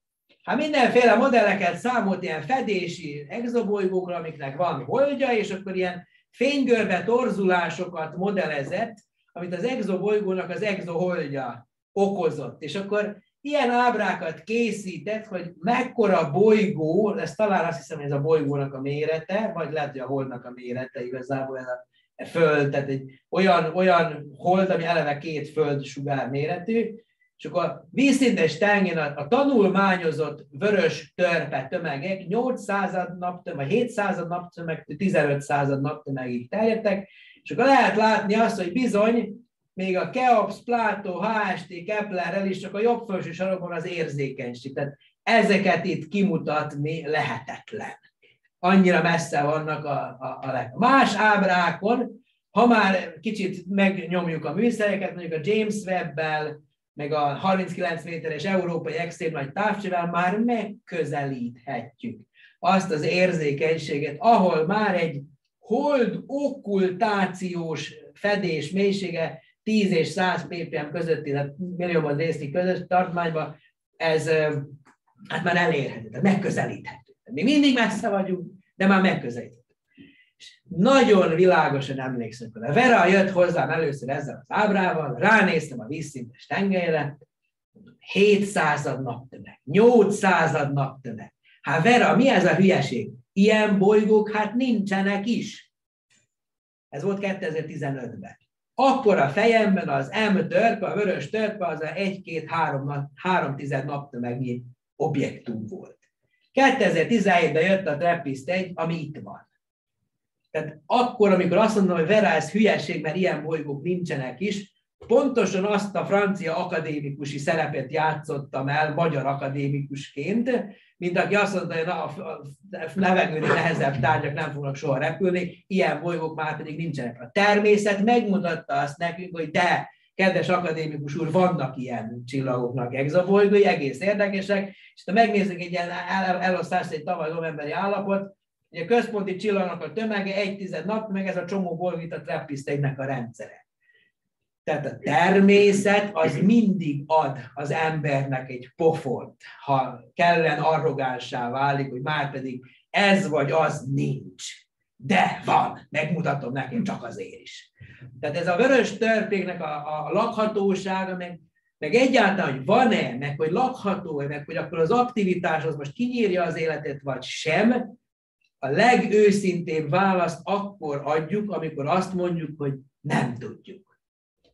hát mindenféle modelleket számolt ilyen fedési exobolygókra, amiknek van holdja, és akkor ilyen fénygörbe torzulásokat modellezett, amit az exobolygónak az exoholdja okozott. És akkor ilyen ábrákat készített, hogy mekkora bolygó, ez talán azt hiszem, hogy ez a bolygónak a mérete, vagy lehet, hogy a holdnak a mérete igazából ez a föld, tehát egy olyan, olyan hold, ami eleve két földsugár méretű, és akkor a vízszintes tengén a tanulmányozott vörös törpe tömegek nyolcszáz naptömeg, hétszáz naptömeg, tizenötszáz naptömegig terjedtek, és akkor lehet látni azt, hogy bizony, még a Keops, Plátó, há es té, Keplerrel is csak a jobb felső sarokban az érzékenység. Tehát ezeket itt kimutatni lehetetlen. Annyira messze vannak a, a, a leg. Más ábrákon, ha már kicsit megnyomjuk a műszereket, mondjuk a James Webb-bel, meg a harminckilenc méteres európai extrém nagy távcsővel már megközelíthetjük azt az érzékenységet, ahol már egy hold okkultációs fedés mélysége tíz és száz ppm közötti, millióban részli közös tartományban, ez hát már elérhető, megközelíthető. Még mindig messze vagyunk, de már megközelíthető. És nagyon világosan emlékszem, hogy a Vera jött hozzám először ezzel az ábrával, ránéztem a vízszintes tengelyre, hétszáz naptömeg, nyolcszáz naptömeg. Hát Vera, mi ez a hülyeség? Ilyen bolygók hát nincsenek is. Ez volt kétezer-tizenötben. Akkor a fejemben az M törpe, a vörös törpe, az a egy-két-három tized naptömegnyi objektum volt. kétezer-tizenhétben jött a Trappist egy, ami itt van. Tehát akkor, amikor azt mondom, hogy Vera, ez hülyeség, mert ilyen bolygók nincsenek is, pontosan azt a francia akadémikusi szerepet játszottam el magyar akadémikusként, mint aki azt mondta, hogy na, a levegőnél nehezebb tárgyak nem fognak soha repülni, ilyen bolygók már pedig nincsenek. A természet megmutatta azt nekünk, hogy de, kedves akadémikus úr, vannak ilyen csillagoknak exobolygói, egész érdekesek, és ha megnézzük egy ilyen elosztást, egy tavaly novemberi állapot, hogy a központi csillagnak a tömege egy tized nap, meg ez a csomó bolygó, a Trappist egynek a rendszere. Tehát a természet az mindig ad az embernek egy pofont, ha kellen arrogánssá válik, hogy már pedig ez vagy az nincs. De van, megmutatom nekem csak azért is. Tehát ez a vörös törpéknek a, a lakhatósága, meg, meg egyáltalán, hogy van-e, meg hogy lakható-e, meg hogy akkor az aktivitás az most kinyírja az életet, vagy sem, a legőszintébb választ akkor adjuk, amikor azt mondjuk, hogy nem tudjuk.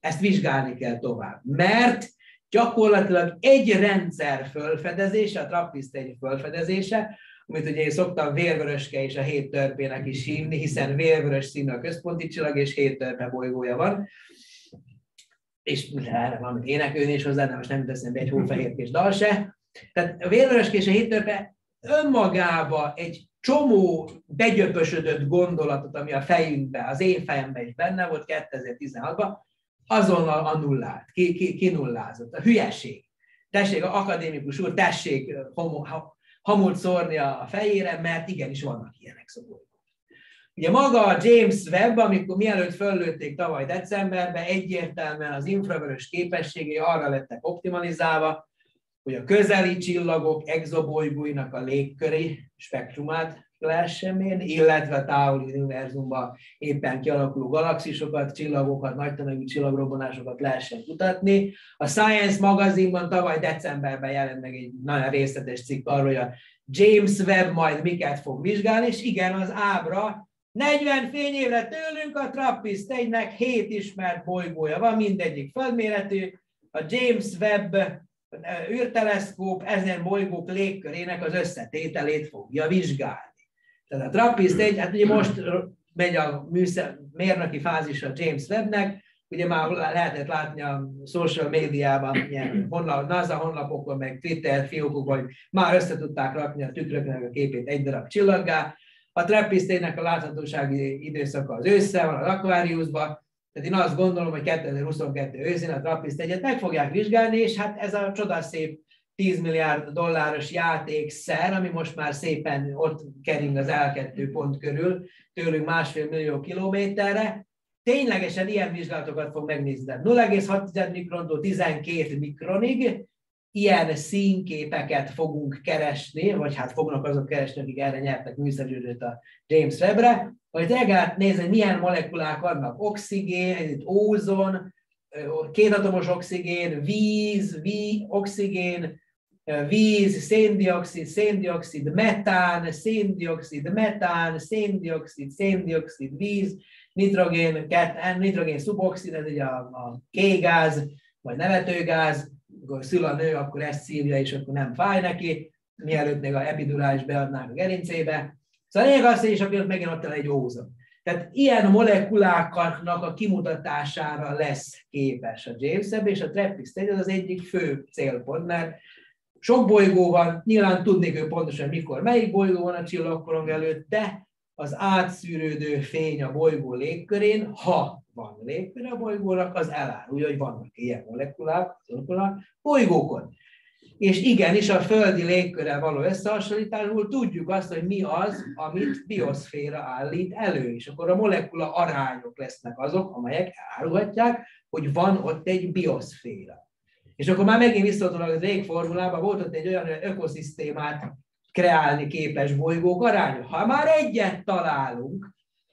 Ezt vizsgálni kell tovább, mert gyakorlatilag egy rendszer fölfedezése, a trappisztény fölfedezése, amit ugye én szoktam vérvöröske és a hét törpének is hívni, hiszen vérvörös színű a központi csillag, és hét törpe bolygója van. És erre van énekőn is hozzá, de most nem teszem be egy hófehérkés dal se. Tehát a vérvöröske és a hét törpe önmagába egy csomó begyöpösödött gondolatot, ami a fejünkben, az én fejemben is benne volt kétezer-tizenhatban, azonnal annullált, ki, ki, kinullázott. A hülyeség. Tessék, az akadémikus úr, tessék homo, hamut szórni a fejére, mert igenis vannak ilyenek szokók. Ugye maga a James Webb, amikor mielőtt föllőtték tavaly decemberben, egyértelműen az infravörös képességei arra lettek optimalizálva, hogy a közeli csillagok exobolygóinak a légköri spektrumát lehessen mérni, illetve a távoli univerzumban éppen kialakuló galaxisokat, csillagokat, nagy tömegű csillagrobbanásokat lehessen kutatni. A Science magazinban tavaly decemberben jelent meg egy nagyon részletes cikk arról, hogy a James Webb majd miket fog vizsgálni, és igen, az ábra negyven fényévre tőlünk a Trappist egynek hét ismert bolygója van, mindegyik földméretű, a James Webb űrteleszkóp ezen bolygók légkörének az összetételét fogja vizsgálni. Tehát a Trappist egy, hát ugye most megy a műszer, mérnöki fázis a James Webbnek, ugye már lehetett látni a social médiában, ilyen honlap, NASA honlapokon, meg Twitter fiókokon, hogy már össze tudták rakni a tükröknek a képét egy darab csillaggá. A Trappist egynek a láthatósági időszaka az ősszel van, az akváriusban. Tehát én azt gondolom, hogy kétezer-huszonkettő őszén a Trappist egyet meg fogják vizsgálni, és hát ez a csodaszép tíz milliárd dolláros játékszer, ami most már szépen ott kering az el kettő pont körül, tőlünk másfél millió kilométerre, ténylegesen ilyen vizsgálatokat fog megnézni. nulla egész hat mikrontól tizenkét mikronig ilyen színképeket fogunk keresni, vagy hát fognak azok keresni, akik erre nyertek műszerűrőt a James Webbre, hogy legalább nézni, milyen molekulák vannak, oxigén, ózon, kétatomos oxigén, víz, ví, oxigén, víz, széndioxid, széndioxid, metán, széndioxid, metán, széndioxid, széndioxid, víz, nitrogén, nitrogén szuboxid, ez ugye a, a kégáz, vagy nevetőgáz, amikor szül a nő, akkor ezt szívja, és akkor nem fáj neki, mielőtt még a epidurális beadnánk a gerincébe. Szóval lényeg az, és akkor megint ott el egy ózon. Tehát ilyen molekuláknak a kimutatására lesz képes a James Webb, és a Trappist egy az egyik fő célpont, mert sok bolygó van, nyilván tudnék ő pontosan mikor melyik bolygó van a csillagkorong előtt, de az átszűrődő fény a bolygó légkörén, ha van légköre a bolygónak, az elárulja, hogy vannak ilyen molekulák, molekulák bolygókon. És igenis a földi légkörrel való összehasonlításból tudjuk azt, hogy mi az, amit bioszféra állít elő, és akkor a molekula arányok lesznek azok, amelyek elárulhatják, hogy van ott egy bioszféra. És akkor már megint visszatolok az régformulában, volt ott egy olyan ökoszisztémát kreálni képes bolygók aránya. Ha már egyet találunk,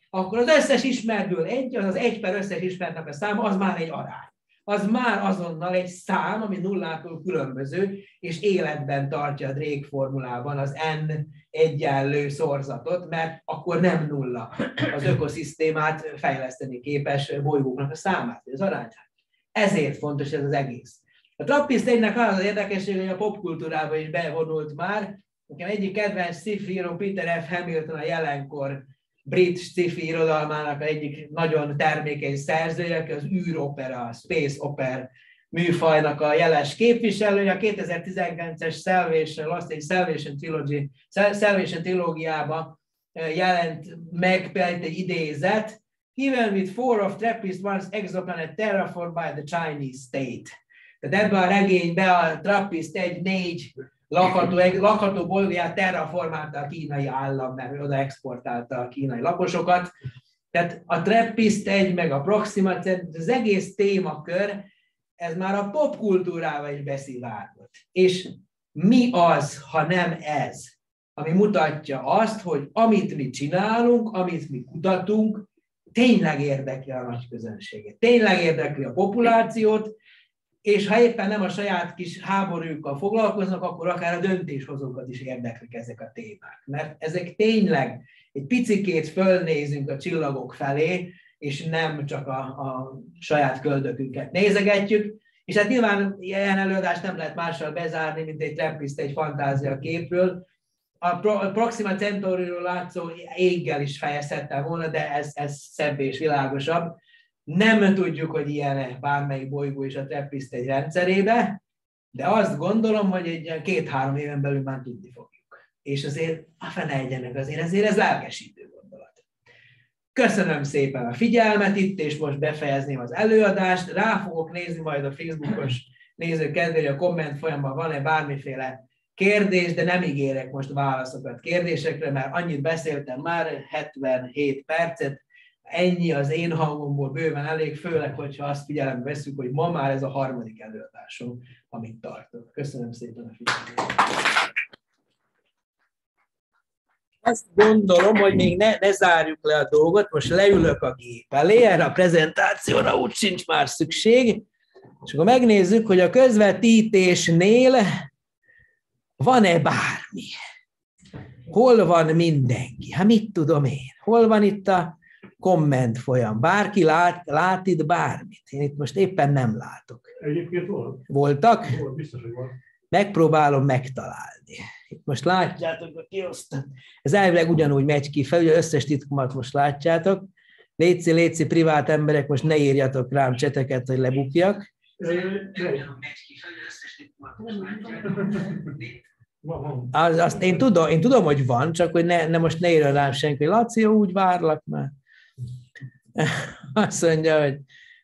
akkor az összes ismertből egy, az az egy per összes ismertnek a száma, az már egy arány. Az már azonnal egy szám, ami nullától különböző, és életben tartja a Drake formulában az n egyenlő szorzatot, mert akkor nem nulla az ökoszisztémát fejleszteni képes bolygóknak a számát, az arányát. Ezért fontos ez az egész. A Trappist egynek az az érdekesség, hogy a popkultúrába is bevonult már. Nekem egyik kedvenc sci-fi-író Peter F. Hamilton a jelenkor brit sci-fi irodalmának egyik nagyon termékeny szerzője, aki az űropera, a space opera műfajnak a jeles képviselője. A kétezer-tizenkilences Salvation, azt egy Salvation Trilogy, Salvation trilógiában jelent meg például egy idézet, even with four of Trappist one's exoplanet terraformed by the Chinese state. Tehát ebben a regényben a Trappist egy négy Lakható, lakható bolygóját terraformálta a kínai állam, mert oda exportálta a kínai lakosokat. Tehát a Trappist egy, meg a Proxima Centauri, az egész témakör, ez már a popkultúrába is beszivárgott. És mi az, ha nem ez, ami mutatja azt, hogy amit mi csinálunk, amit mi kutatunk, tényleg érdekli a nagy közönséget, tényleg érdekli a populációt, és ha éppen nem a saját kis háborúkkal foglalkoznak, akkor akár a döntéshozókat is érdeklik ezek a témák. Mert ezek tényleg, egy picikét fölnézünk a csillagok felé, és nem csak a, a saját köldökünket nézegetjük, és hát nyilván ilyen előadást nem lehet mással bezárni, mint egy Trappist, egy fantázia képről. A Proxima Centauriról látszó éggel is fejezhettem volna, de ez, ez szebb és világosabb. Nem tudjuk, hogy ilyen bármelyik bolygó is a Trappist egy rendszerébe, de azt gondolom, hogy egy két-három éven belül már tudni fogjuk. És azért, a fene egyenek, azért, azért ez lelkesítő gondolat. Köszönöm szépen a figyelmet itt, és most befejezném az előadást. Rá fogok nézni majd a Facebookos nézők kedvére, a komment folyamban van-e bármiféle kérdés, de nem ígérek most válaszokat kérdésekre, mert annyit beszéltem már, hetvenhét percet, ennyi az én hangomból bőven elég, főleg, hogyha azt figyelembe vesszük, hogy ma már ez a harmadik előadásom, amit tartok. Köszönöm szépen a figyelmet! Azt gondolom, hogy még ne, ne zárjuk le a dolgot, most leülök a gép elé, erre a prezentációra úgy sincs már szükség, és akkor megnézzük, hogy a közvetítésnél van-e bármi? Hol van mindenki? Hát mit tudom én? Hol van itt a komment folyam? Bárki lát, lát itt bármit? Én itt most éppen nem látok. Egyébként volt. Voltak? Volt, biztos, hogy volt. Megpróbálom megtalálni. Itt most látjátok a kiosztat. Ez elvileg ugyanúgy megy ki fel, ugye összes titkomat most látjátok. Léci, léci, privát emberek, most ne írjatok rám cseteket, hogy lebukjak. Az, azt én tudom, én tudom, hogy van, csak hogy ne, ne most ne írjon rám senki, hogy Laci, úgy várlak már. Azt mondja, hogy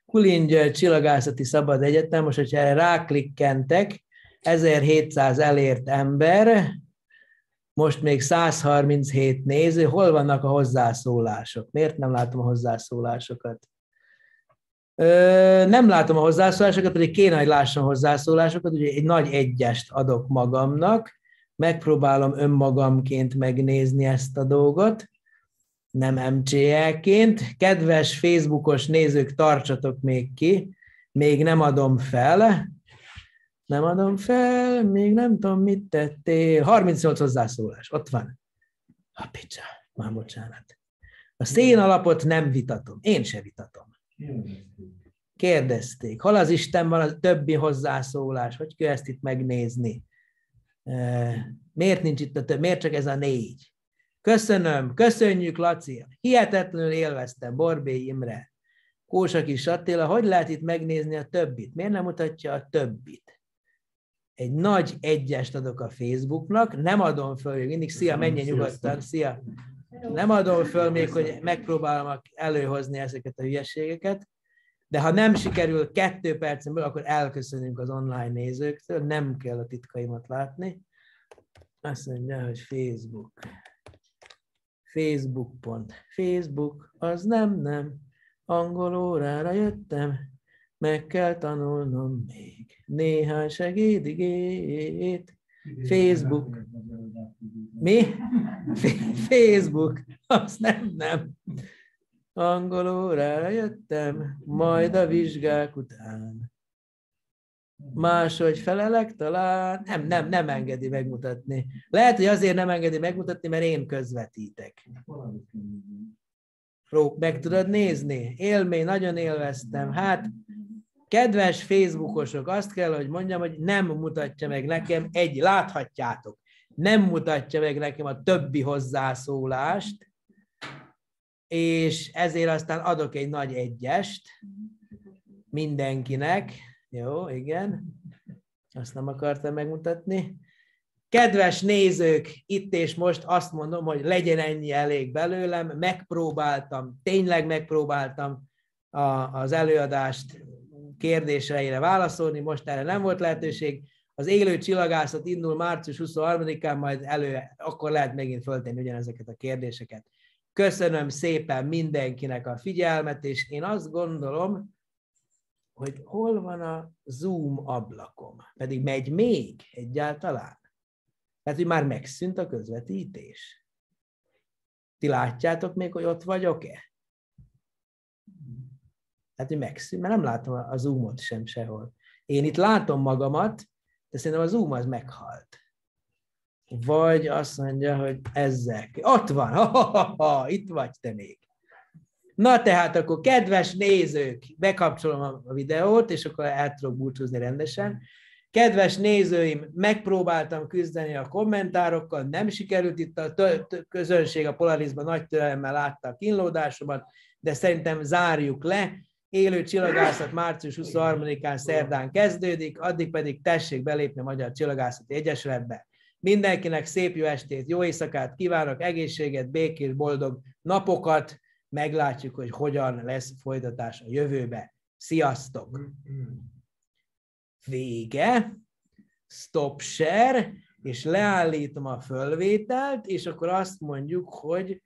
Kulin György Csillagászati Szabadegyetem, most, hogyha erre ráklikkentek, ezerhétszáz elért ember, most még száz harminchét néző, hol vannak a hozzászólások? Miért nem látom a hozzászólásokat? Nem látom a hozzászólásokat, pedig kéne, hogy lássam hozzászólásokat, ugye egy nagy egyest adok magamnak, megpróbálom önmagamként megnézni ezt a dolgot, nem em cé é-ként. Kedves Facebookos nézők, tartsatok még ki, még nem adom fel, nem adom fel, még nem tudom, mit tettél. harmincnyolc hozzászólás, ott van. A picsa, már bocsánat. A szénalapot nem vitatom, én se vitatom. Kérdezték, hol az Isten van a többi hozzászólás, hogy kell ezt itt megnézni? Miért nincs itt a több, miért csak ez a négy? Köszönöm, köszönjük, Laci, hihetetlenül élveztem, Borbély Imre, Kósa Kis Attila, hogy lehet itt megnézni a többit? Miért nem mutatja a többit? Egy nagy egyest adok a Facebooknak, nem adom föl, hogy mindig szia, menjen nyugodtan, szia. Nem adom föl még, hogy megpróbálom előhozni ezeket a hülyeségeket, de ha nem sikerül kettő percemből, akkor elköszönünk az online nézőktől, nem kell a titkaimat látni. Azt mondja, hogy Facebook. Facebook pont. Facebook, az nem, nem. Angol órára jöttem, meg kell tanulnom még néhány segédigét. Facebook. Mi? Facebook. Azt nem, nem. Angol órára jöttem, majd a vizsgák után. Máshogy felelek talán. Nem, nem, nem engedi megmutatni. Lehet, hogy azért nem engedi megmutatni, mert én közvetítek. Rók, meg tudod nézni? Élmény, nagyon élveztem. Hát, kedves Facebookosok, azt kell, hogy mondjam, hogy nem mutatja meg nekem, egy, láthatjátok, nem mutatja meg nekem a többi hozzászólást, és ezért aztán adok egy nagy egyest mindenkinek. Jó, igen, azt nem akartam megmutatni. Kedves nézők, itt és most azt mondom, hogy legyen ennyi elég belőlem, megpróbáltam, tényleg megpróbáltam a, az előadást kérdéseire válaszolni, most erre nem volt lehetőség. Az élő csillagászat indul március huszonharmadikán, majd elő, akkor lehet megint föltenni ugyanezeket a kérdéseket. Köszönöm szépen mindenkinek a figyelmet, és én azt gondolom, hogy hol van a Zoom ablakom? Pedig megy még egyáltalán. Tehát, hogy már megszűnt a közvetítés. Ti látjátok még, hogy ott vagyok-e? Tehát, hogy megszűnt, mert nem látom a Zoomot sem sehol. Én itt látom magamat, de szerintem a Zoom az meghalt. Vagy azt mondja, hogy ezek. Ott van, ha, ha, ha, itt vagy te még. Na tehát akkor kedves nézők, bekapcsolom a videót, és akkor el tudok búcsúzni rendesen. Kedves nézőim, megpróbáltam küzdeni a kommentárokkal, nem sikerült, itt a közönség a Polarisban nagy türelemmel látta a kínlódásomat, de szerintem zárjuk le. Élő csillagászat március huszonharmadikán szerdán kezdődik, addig pedig tessék belépni a Magyar Csillagászati Egyesületbe. Mindenkinek szép jó estét, jó éjszakát kívánok, egészséget, békés, boldog napokat. Meglátjuk, hogy hogyan lesz folytatás a jövőbe. Sziasztok! Vége. Stop share, és leállítom a fölvételt, és akkor azt mondjuk, hogy